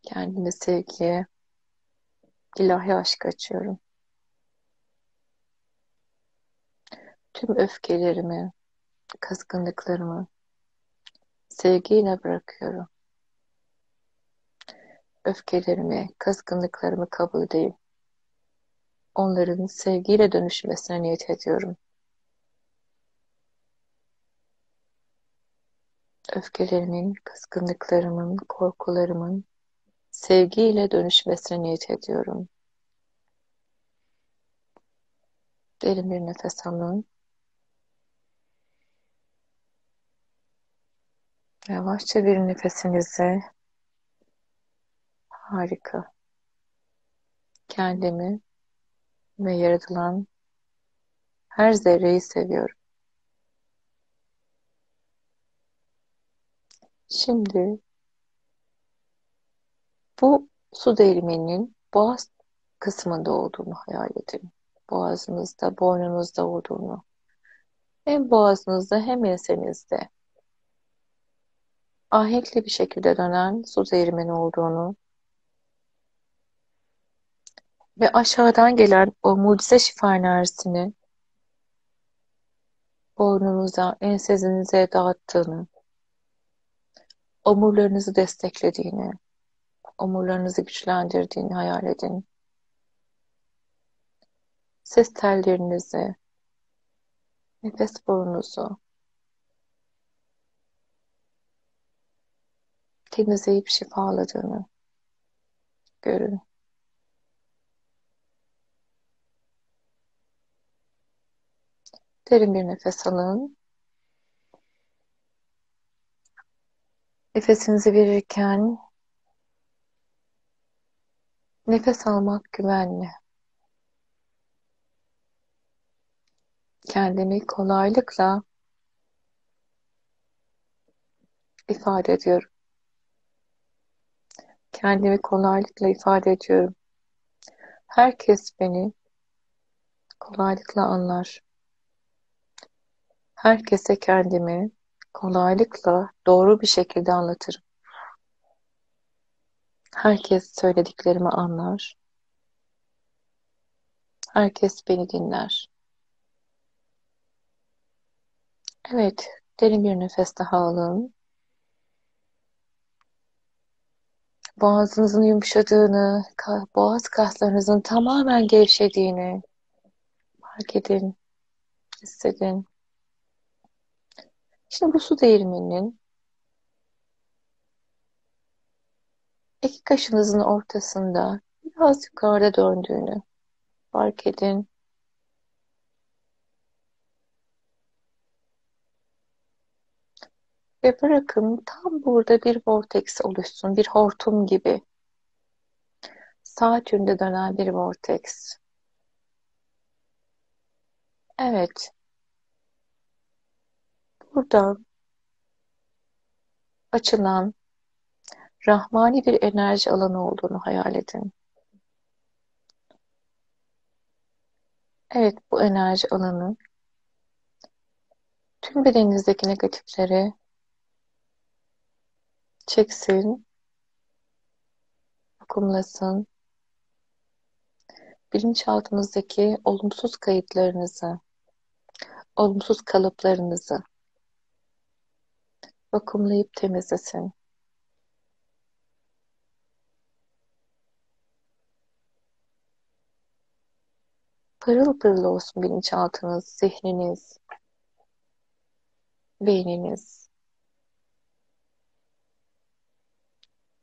Kendimi sevgiye, ilahi aşka açıyorum. Tüm öfkelerimi, kızgınlıklarımı sevgiyle bırakıyorum. Öfkelerimi, kızgınlıklarımı kabul edeyim. Onların sevgiyle dönüşmesine niyet ediyorum. Öfkelerimin, kızgınlıklarımın, korkularımın sevgiyle dönüşmesine niyet ediyorum. Derin bir nefes alın. Yavaşça bir nefesinizi. Harika. Kendimi ve yaratılan her zerreyi seviyorum. Şimdi bu su değirmeninin boğaz kısmında olduğunu hayal edin. Boğazınızda, boynunuzda olduğunu. Hem boğazınızda hem ensenizde. Ahenkli bir şekilde dönen su değirmeni olduğunu ve aşağıdan gelen o mucize şifa enerjisini burnunuza, ensesinize dağıttığını, omurlarınızı desteklediğini, omurlarınızı güçlendirdiğini hayal edin. Ses tellerinizi, nefes borunuzu temizleyip şifaladığını görün. Derin bir nefes alın. Nefesinizi verirken nefes almak güvenli. Kendimi kolaylıkla ifade ediyorum. Kendimi kolaylıkla ifade ediyorum. Herkes beni kolaylıkla anlar. Herkese kendimi kolaylıkla doğru bir şekilde anlatırım. Herkes söylediklerimi anlar. Herkes beni dinler. Evet, derin bir nefes daha alın. Boğazınızın yumuşadığını, boğaz kaslarınızın tamamen gevşediğini fark edin, hissedin. Şimdi bu su değirmeninin iki kaşınızın ortasında biraz yukarıda döndüğünü fark edin. Ve bırakın tam burada bir vortex oluşsun. Bir hortum gibi. Saat yönünde dönen bir vortex. Evet. Buradan açılan rahmani bir enerji alanı olduğunu hayal edin. Evet, bu enerji alanı tüm bedeninizdeki negatifleri çeksin, okumlasın. Bilinçaltınızdaki olumsuz kayıtlarınızı, olumsuz kalıplarınızı vakumlayıp temizlesin. Pırıl pırıl olsun bilinçaltınız, zihniniz, beyniniz.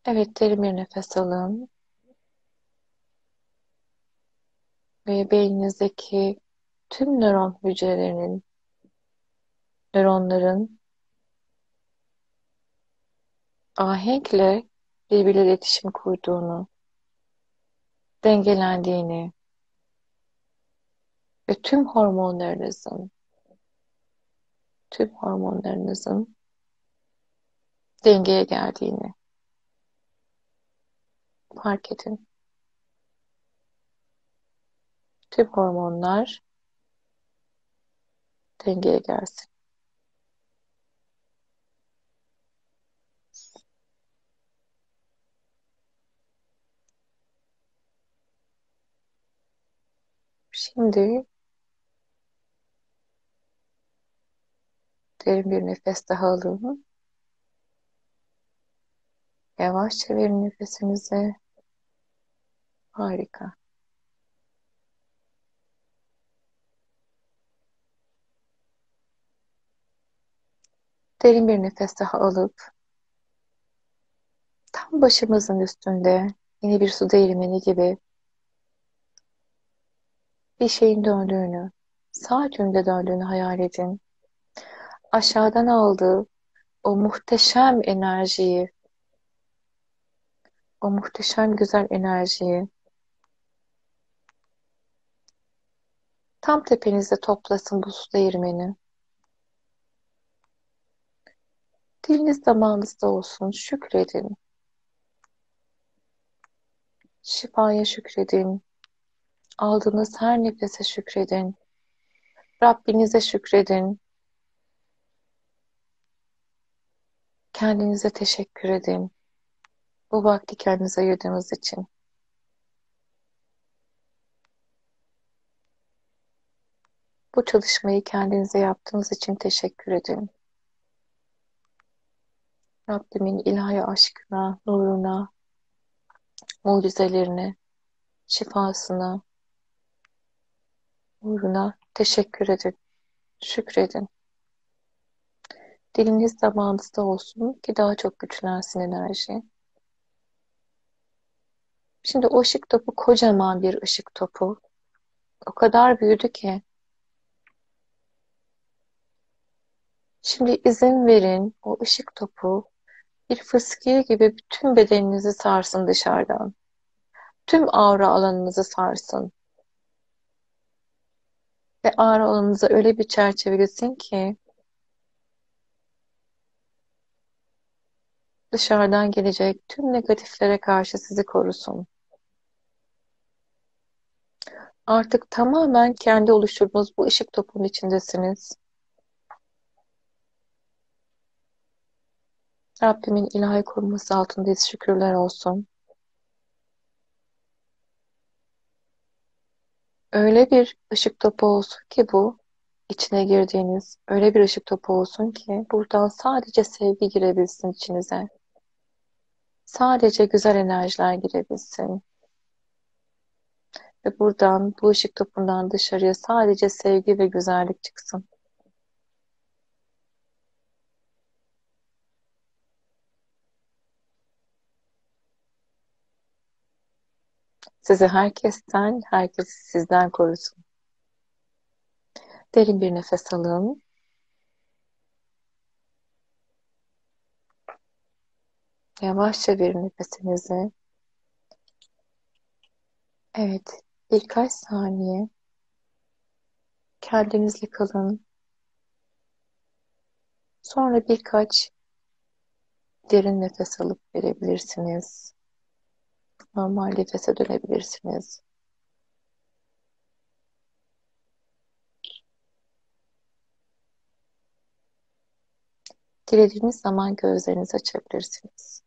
Evet, derin bir nefes alın. Ve beyninizdeki tüm nöron hücrelerinin, nöronların ahenkle birbiriyle iletişim kurduğunu, dengelendiğini ve tüm hormonlarınızın, tüm hormonlarınızın dengeye geldiğini fark edin. Tüm hormonlar dengeye gelsin. Şimdi derin bir nefes daha alın. Yavaşça verin nefesinizi. Harika. Derin bir nefes daha alıp tam başımızın üstünde yeni bir su değirmeni gibi bir şeyin döndüğünü, saat yönünde döndüğünü hayal edin. Aşağıdan aldığı o muhteşem enerjiyi, o muhteşem güzel enerjiyi tam tepenizde toplasın bu su değirmeni. Diliniz damağınızda olsun. Şükredin. Şifaya şükredin. Aldığınız her nefese şükredin. Rabbinize şükredin. Kendinize teşekkür edin. Bu vakti kendinize ayırdığınız için. Bu çalışmayı kendinize yaptığınız için teşekkür edin. Rabbimin ilahi aşkına, nuruna, mucizelerine, şifasına, uğruna teşekkür edin, şükredin. Diliniz damağınızda olsun ki daha çok güçlensin enerji. Şimdi o ışık topu kocaman bir ışık topu. O kadar büyüdü ki. Şimdi izin verin o ışık topu bir fıskiye gibi bütün bedeninizi sarsın dışarıdan. Tüm aura alanınızı sarsın. Ve aura alanınızı öyle bir çerçevelesin ki dışarıdan gelecek tüm negatiflere karşı sizi korusun. Artık tamamen kendi oluşturduğunuz bu ışık topunun içindesiniz. Rabbimin ilahi koruması altındayız. Şükürler olsun. Öyle bir ışık topu olsun ki bu içine girdiğiniz, öyle bir ışık topu olsun ki buradan sadece sevgi girebilsin içinize. Sadece güzel enerjiler girebilsin. Ve buradan, bu ışık topundan dışarıya sadece sevgi ve güzellik çıksın. Sizi herkesten, herkes sizden korusun. Derin bir nefes alın. Yavaşça bir nefesinizi. Evet, birkaç saniye kendinizle kalın. Sonra birkaç derin nefes alıp verebilirsiniz. Normal nefese dönebilirsiniz. Dilediğiniz zaman gözlerinizi açabilirsiniz.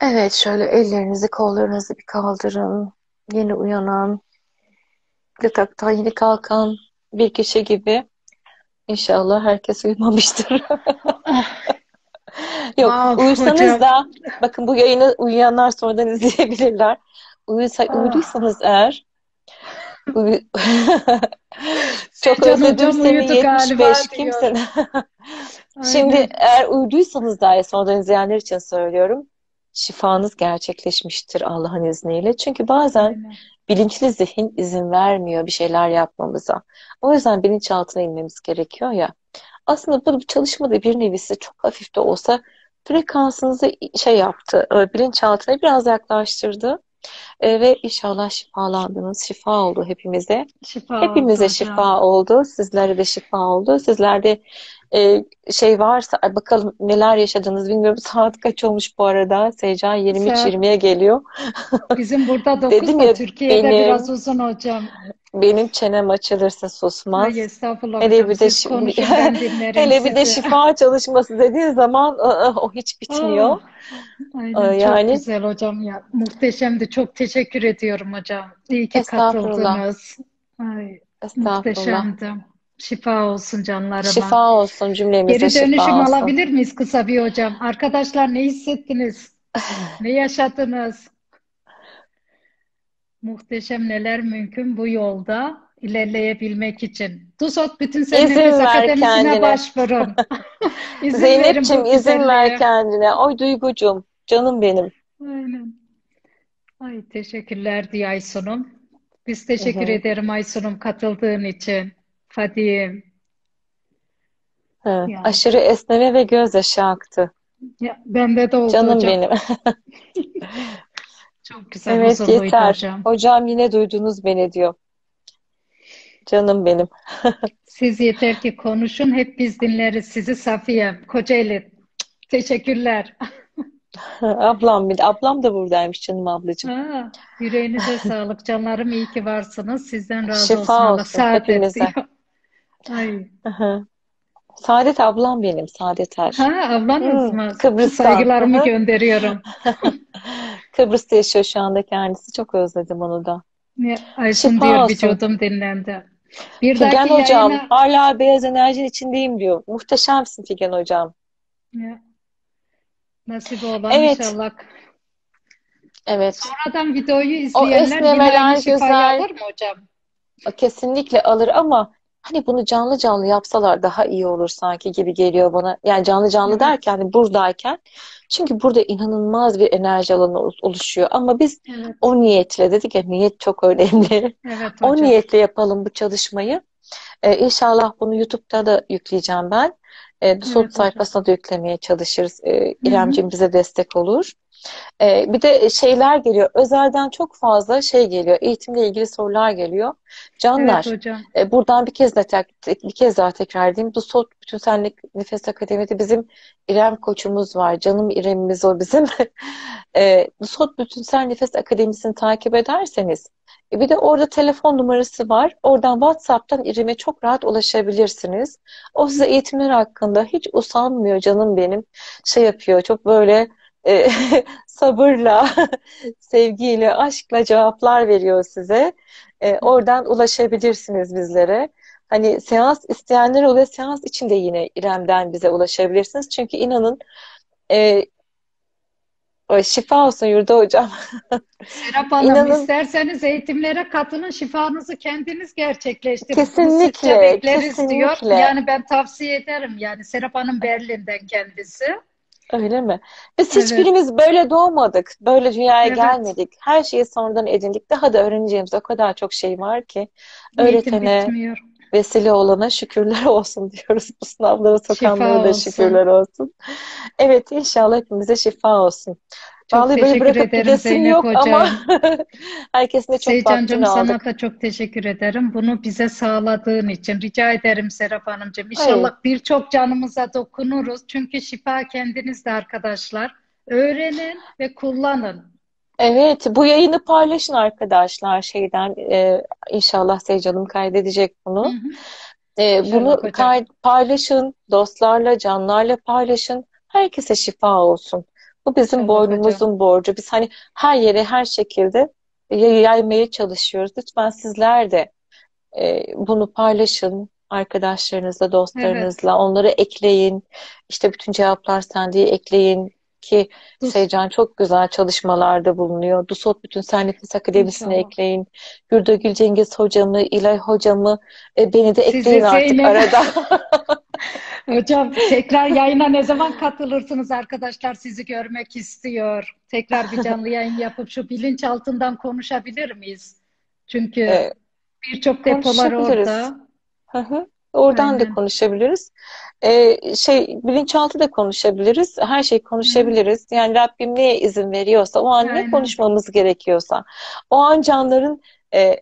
Evet, şöyle ellerinizi, kollarınızı bir kaldırın. Yeni uyanan, yataktan yeni kalkan bir kişi gibi. İnşallah herkes uyumamıştır. Yok, wow, uyursanız hocam. Da, bakın bu yayını uyuyanlar sonradan izleyebilirler. Uyuysa, uyuduysanız eğer, çok özledim seni yetmiş beş kimsin. Şimdi eğer uyuduysanız dahi sonradan izleyenler için söylüyorum. Şifanız gerçekleşmiştir Allah'ın izniyle. Çünkü bazen aynen. bilinçli zihin izin vermiyor bir şeyler yapmamıza. O yüzden bilinçaltına inmemiz gerekiyor ya. Aslında bu çalışmada bir nevisi çok hafif de olsa frekansınızı şey yaptı. Bilinçaltına biraz yaklaştırdı. Ee, ve inşallah şifalandınız. Şifa oldu hepimize. Şifa hepimize oldu, şifa hocam. Oldu. Sizlere de şifa oldu. Sizlerde e, şey varsa bakalım neler yaşadınız bilmiyorum. Saat kaç olmuş bu arada? Seycan yirmi üç yirmiye geliyor. Bizim burada dokuzda Türkiye'de benim, biraz uzun hocam. Benim çenem açılırsa susmaz. Hayır, estağfurullah hele hocam. Bir de şi... hele bir de şifa çalışması dediğin zaman o hiç bitmiyor. Aa, aynen, yani... Çok güzel hocam ya. Muhteşemdi. Çok teşekkür ediyorum hocam. İyi ki katıldınız. Ay, muhteşemdi. Şifa olsun canlarıma. Şifa olsun cümlemize. Geri dönüşüm alabilir miyiz kısa bir hocam? Arkadaşlar ne hissettiniz? Ne yaşadınız? Muhteşem neler mümkün bu yolda ilerleyebilmek için. Dusot Bütünsel Nefes Akademisi'ne başvurun. Zeynep'ciğim izin ver kendine. Oy Duygucuğum, canım benim. Aynen. Ay teşekkürler diye Aysun'um. Biz teşekkür hı-hı. ederim Aysun'um katıldığın için. Fadi'yim. Yani. Aşırı esneme ve gözyaşı aktı. Ya, bende de oldu canım hocam. Benim. Çok güzel. Evet yeter. Hocam. Hocam yine duydunuz beni diyor. Canım benim. Siz yeter ki konuşun. Hep biz dinleriz sizi Safiye. Kocaeli. Teşekkürler. Ablam, ablam da buradaymış canım ablacığım. Ha, yüreğinize sağlık canlarım. İyi ki varsınız. Sizden razı şifa olsun. Şifa olsun saadet hepinize. Ay. Saadet ablam benim. Saadet Her. Ha, ablanız mı? Kıbrıs'tan. Saygılarımı gönderiyorum. Kıbrıs'ta yaşıyor şu anda kendisi. Çok özledim onu da. Ayşun diyor vücudum dinlendi. Bir Figen hocam yayına... hala beyaz enerjinin içindeyim diyor. Muhteşemsin Figen hocam. Ya. Nasip olan evet. inşallah. Evet. Sonradan videoyu izleyenler yine şifayı alır mı hocam? Kesinlikle alır ama hani bunu canlı canlı yapsalar daha iyi olur sanki gibi geliyor bana. Yani canlı canlı evet. derken hani buradayken. Çünkü burada inanılmaz bir enerji alanı oluşuyor. Ama biz evet. o niyetle dedik ya niyet çok önemli. Evet, o niyetle yapalım bu çalışmayı. Ee, inşallah bunu YouTube'da da yükleyeceğim ben. E, Dusot evet, sayfasına da yüklemeye çalışırız. E, İremciğim bize destek olur. E, bir de şeyler geliyor. Özelden çok fazla şey geliyor. Eğitimle ilgili sorular geliyor. Canlar. Evet, e, buradan bir kez, daha, bir kez daha tekrar edeyim. Dusot Bütünsel Nefes Akademisi bizim İrem koçumuz var. Canım İrem'imiz o bizim. e, Dusot Bütünsel Nefes Akademisi'ni takip ederseniz bir de orada telefon numarası var. Oradan WhatsApp'tan İrem'e çok rahat ulaşabilirsiniz. O size eğitimler hakkında hiç usanmıyor canım benim. Şey yapıyor çok böyle e, sabırla, sevgiyle, aşkla cevaplar veriyor size. E, oradan ulaşabilirsiniz bizlere. Hani seans isteyenler oluyor. Seans için de yine İrem'den bize ulaşabilirsiniz. Çünkü inanın... E, şifa olsun Yurda hocam. Serap Hanım İnanın... isterseniz eğitimlere katılın. Şifanızı kendiniz gerçekleştirin. Kesinlikle. Kesinlikle. Diyor. Yani ben tavsiye ederim. Yani Serap Hanım Berlin'den kendisi. Öyle mi? Biz evet. hiçbirimiz böyle doğmadık. Böyle dünyaya evet. gelmedik. Her şeyi sonradan edindik. Daha da öğreneceğimiz o kadar çok şey var ki. Öğretene, vesile olana şükürler olsun diyoruz. Bu sınavlara sokanlara da şükürler olsun. Evet, inşallah hepimize şifa olsun. Çok Bağlı teşekkür Bey ederim Zeynep yok Hocam. Ama herkesin de çok Seycancığım sana aldık. Da çok teşekkür ederim. Bunu bize sağladığın için rica ederim Serap Hanımcığım. İnşallah evet. birçok canımıza dokunuruz. Çünkü şifa kendinizde arkadaşlar. Öğrenin ve kullanın. Evet, bu yayını paylaşın arkadaşlar şeyden. E, inşallah Seycan'ım kaydedecek bunu. Hı hı. E, bunu kay paylaşın, dostlarla, canlarla paylaşın. Herkese şifa olsun. Bu bizim evet, boynumuzun hocam. borcu. Biz hani her yere, her şekilde yaymaya çalışıyoruz. Lütfen sizler de e, bunu paylaşın. Arkadaşlarınızla, dostlarınızla. Evet. Onları ekleyin. İşte bütün cevaplar sendeyi ekleyin. Ki Dusot. Seycan çok güzel çalışmalarda bulunuyor. Dusot Bütünsel Nefes Akademisi'ne ekleyin. Yurdagül Cengiz hocamı, İlay hocamı e, beni de ekleyin Size artık Zeynep. arada. Hocam tekrar yayına ne zaman katılırsınız arkadaşlar? Sizi görmek istiyor. Tekrar bir canlı yayın yapıp şu bilinç altından konuşabilir miyiz? Çünkü ee, birçok depolar orada. Hı hı. Oradan Aynen. da konuşabiliriz. Ee, şey bilinçaltı da konuşabiliriz. Her şeyi konuşabiliriz. Yani Rabbim neye izin veriyorsa, o an Aynen. ne konuşmamız gerekiyorsa, o an canların e,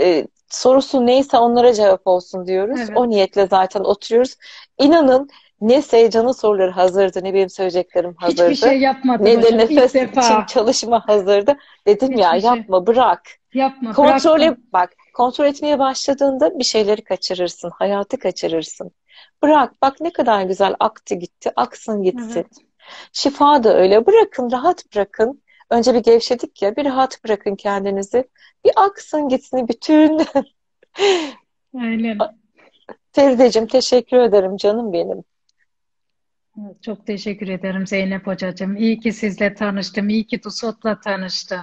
e, sorusu neyse onlara cevap olsun diyoruz. Evet. O niyetle zaten oturuyoruz. İnanın ne Seycan'ın soruları hazırdı, ne benim söyleyeceklerim hazırdı. Hiçbir şey yapmadım Ne de nefes için çalışma hazırdı. Dedim Hiçbir ya yapma şey. bırak. Yapma, Kontrole bak. Kontrol etmeye başladığında bir şeyleri kaçırırsın. Hayatı kaçırırsın. Bırak. Bak ne kadar güzel aktı gitti. Aksın gitsin. Evet. Şifa da öyle. Bırakın. Rahat bırakın. Önce bir gevşedik ya. Bir rahat bırakın kendinizi. Bir aksın gitsin bütün. Aynen. Teyzeciğim teşekkür ederim canım benim. Çok teşekkür ederim Zeynep Hocacığım. İyi ki sizle tanıştım. İyi ki Dusot'la tanıştım.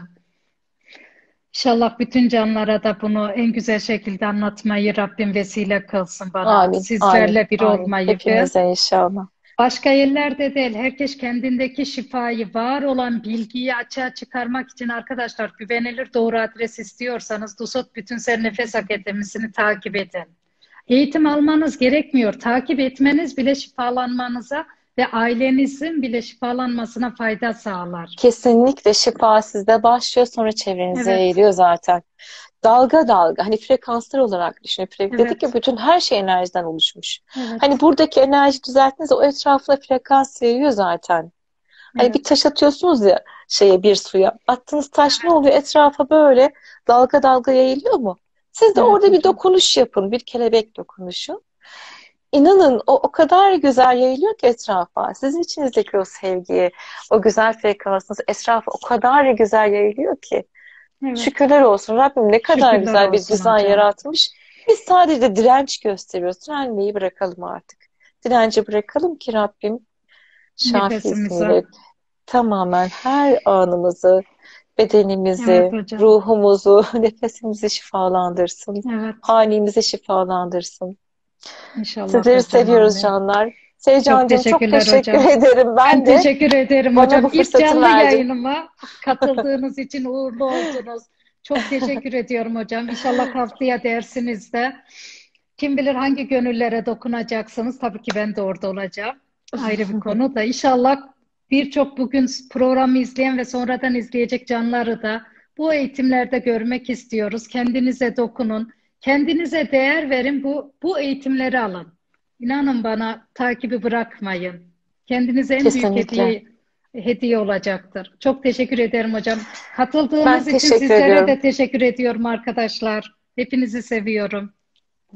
İnşallah bütün canlara da bunu en güzel şekilde anlatmayı Rabbim vesile kılsın bana. Amin, Sizlerle amin, bir amin. olmayı. Hepimize inşallah. Başka yerlerde değil. Herkes kendindeki şifayı, var olan bilgiyi açığa çıkarmak için arkadaşlar güvenilir doğru adres istiyorsanız Dusot Bütünsel Nefes Akademisi'ni takip edin. Eğitim almanız gerekmiyor. Takip etmeniz bile şifalanmanıza ve ailenizin bile şifalanmasına fayda sağlar. Kesinlikle şifa sizde başlıyor, sonra çevrenize evet. yayılıyor zaten. Dalga dalga hani frekanslar olarak düşünün. Fre evet. Dedik ki bütün her şey enerjiden oluşmuş. Evet. Hani buradaki enerji düzelttiğinizde o etrafına frekans yayıyor zaten. Hani evet. bir taş atıyorsunuz ya şeye, bir suya. Attığınız taş ne oluyor? Etrafa böyle dalga dalga yayılıyor mu? Siz de evet. orada bir dokunuş yapın. Bir kelebek dokunuşu. İnanın o, o kadar güzel yayılıyor ki etrafa. Sizin içinizdeki o sevgiyi, o güzel frekansınız etrafa o kadar güzel yayılıyor ki. Evet. Şükürler olsun Rabbim, ne kadar Şükürler güzel bir düzen yaratmış. Biz sadece direnç gösteriyoruz. Direnmeyi bırakalım artık. Direnci bırakalım ki Rabbim şafisini tamamen her anımızı, bedenimizi, evet ruhumuzu, nefesimizi şifalandırsın. Evet. Halimizi şifalandırsın. İnşallah. Sizleri seviyoruz anne. canlar. Seycancığım çok, teşekkürler çok teşekkür hocam. ederim. Ben, ben de teşekkür ederim hocam. İlk canlı verdim. yayınıma katıldığınız için uğurlu oldunuz. Çok teşekkür ediyorum hocam. İnşallah haftaya dersinizde kim bilir hangi gönüllere dokunacaksınız. Tabii ki ben de orada olacağım. Ayrı bir konu da. İnşallah birçok bugün programı izleyen ve sonradan izleyecek canları da bu eğitimlerde görmek istiyoruz. Kendinize dokunun. Kendinize değer verin, bu bu eğitimleri alın. İnanın bana, takibi bırakmayın. Kendinize en Kesinlikle. büyük hediye, hediye olacaktır. Çok teşekkür ederim hocam. Katıldığınız ben için sizlere ediyorum. de teşekkür ediyorum arkadaşlar. Hepinizi seviyorum.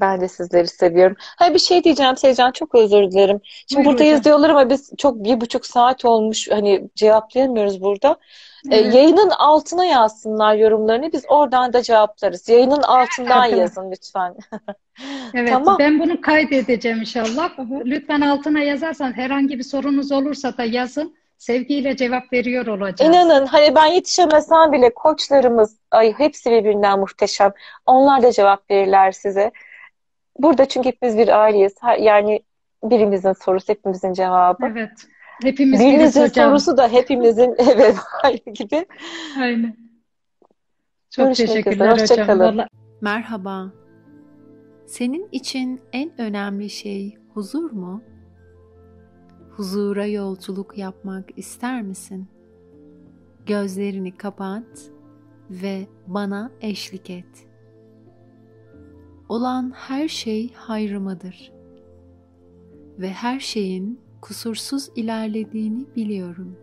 Ben de sizleri seviyorum. Ha, bir şey diyeceğim Seycan, çok özür dilerim. Şimdi Buyur buradayız hocam. diyorlar ama biz çok bir buçuk saat olmuş, hani cevaplayamıyoruz burada. Evet. Yayının altına yazsınlar yorumlarını, biz oradan da cevaplarız. Yayının altından evet. yazın lütfen. Evet, tamam. Ben bunu kaydedeceğim inşallah. Lütfen altına yazarsan, herhangi bir sorunuz olursa da yazın. Sevgiyle cevap veriyor olacağız. İnanın hani ben yetişemesem bile koçlarımız, ay hepsi birbirinden muhteşem. Onlar da cevap verirler size. Burada çünkü hepimiz bir aileyiz. Yani birimizin sorusu hepimizin cevabı. Evet. Hepimiz birimizin sorusu da hepimizin evet gibi. Aynen. Çok Görüşmek teşekkürler hocam. Merhaba. Senin için en önemli şey huzur mu? Huzura yolculuk yapmak ister misin? Gözlerini kapat ve bana eşlik et. Olan her şey hayrımadır ve her şeyin kusursuz ilerlediğini biliyorum.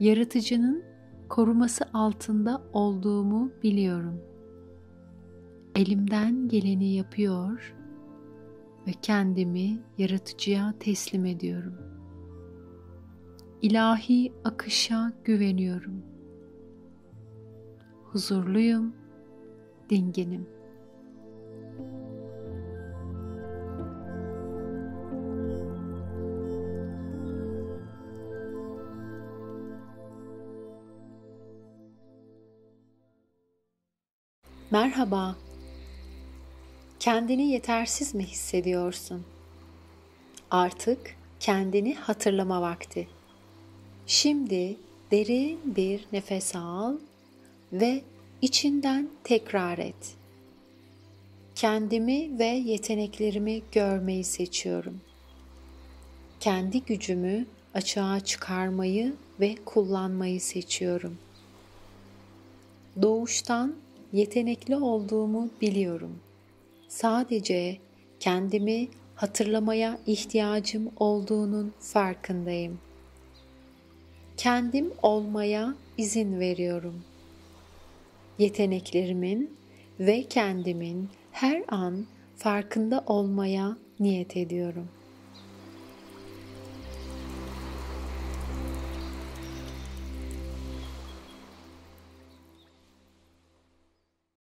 Yaratıcının koruması altında olduğumu biliyorum. Elimden geleni yapıyor ve kendimi yaratıcıya teslim ediyorum. İlahi akışa güveniyorum. Huzurluyum, dinginim. Merhaba. Kendini yetersiz mi hissediyorsun? Artık kendini hatırlama vakti. Şimdi derin bir nefes al ve içinden tekrar et. Kendimi ve yeteneklerimi görmeyi seçiyorum. Kendi gücümü açığa çıkarmayı ve kullanmayı seçiyorum. Doğuştan yetenekli olduğumu biliyorum. Sadece kendimi hatırlamaya ihtiyacım olduğunun farkındayım. Kendim olmaya izin veriyorum. Yeteneklerimin ve kendimin her an farkında olmaya niyet ediyorum.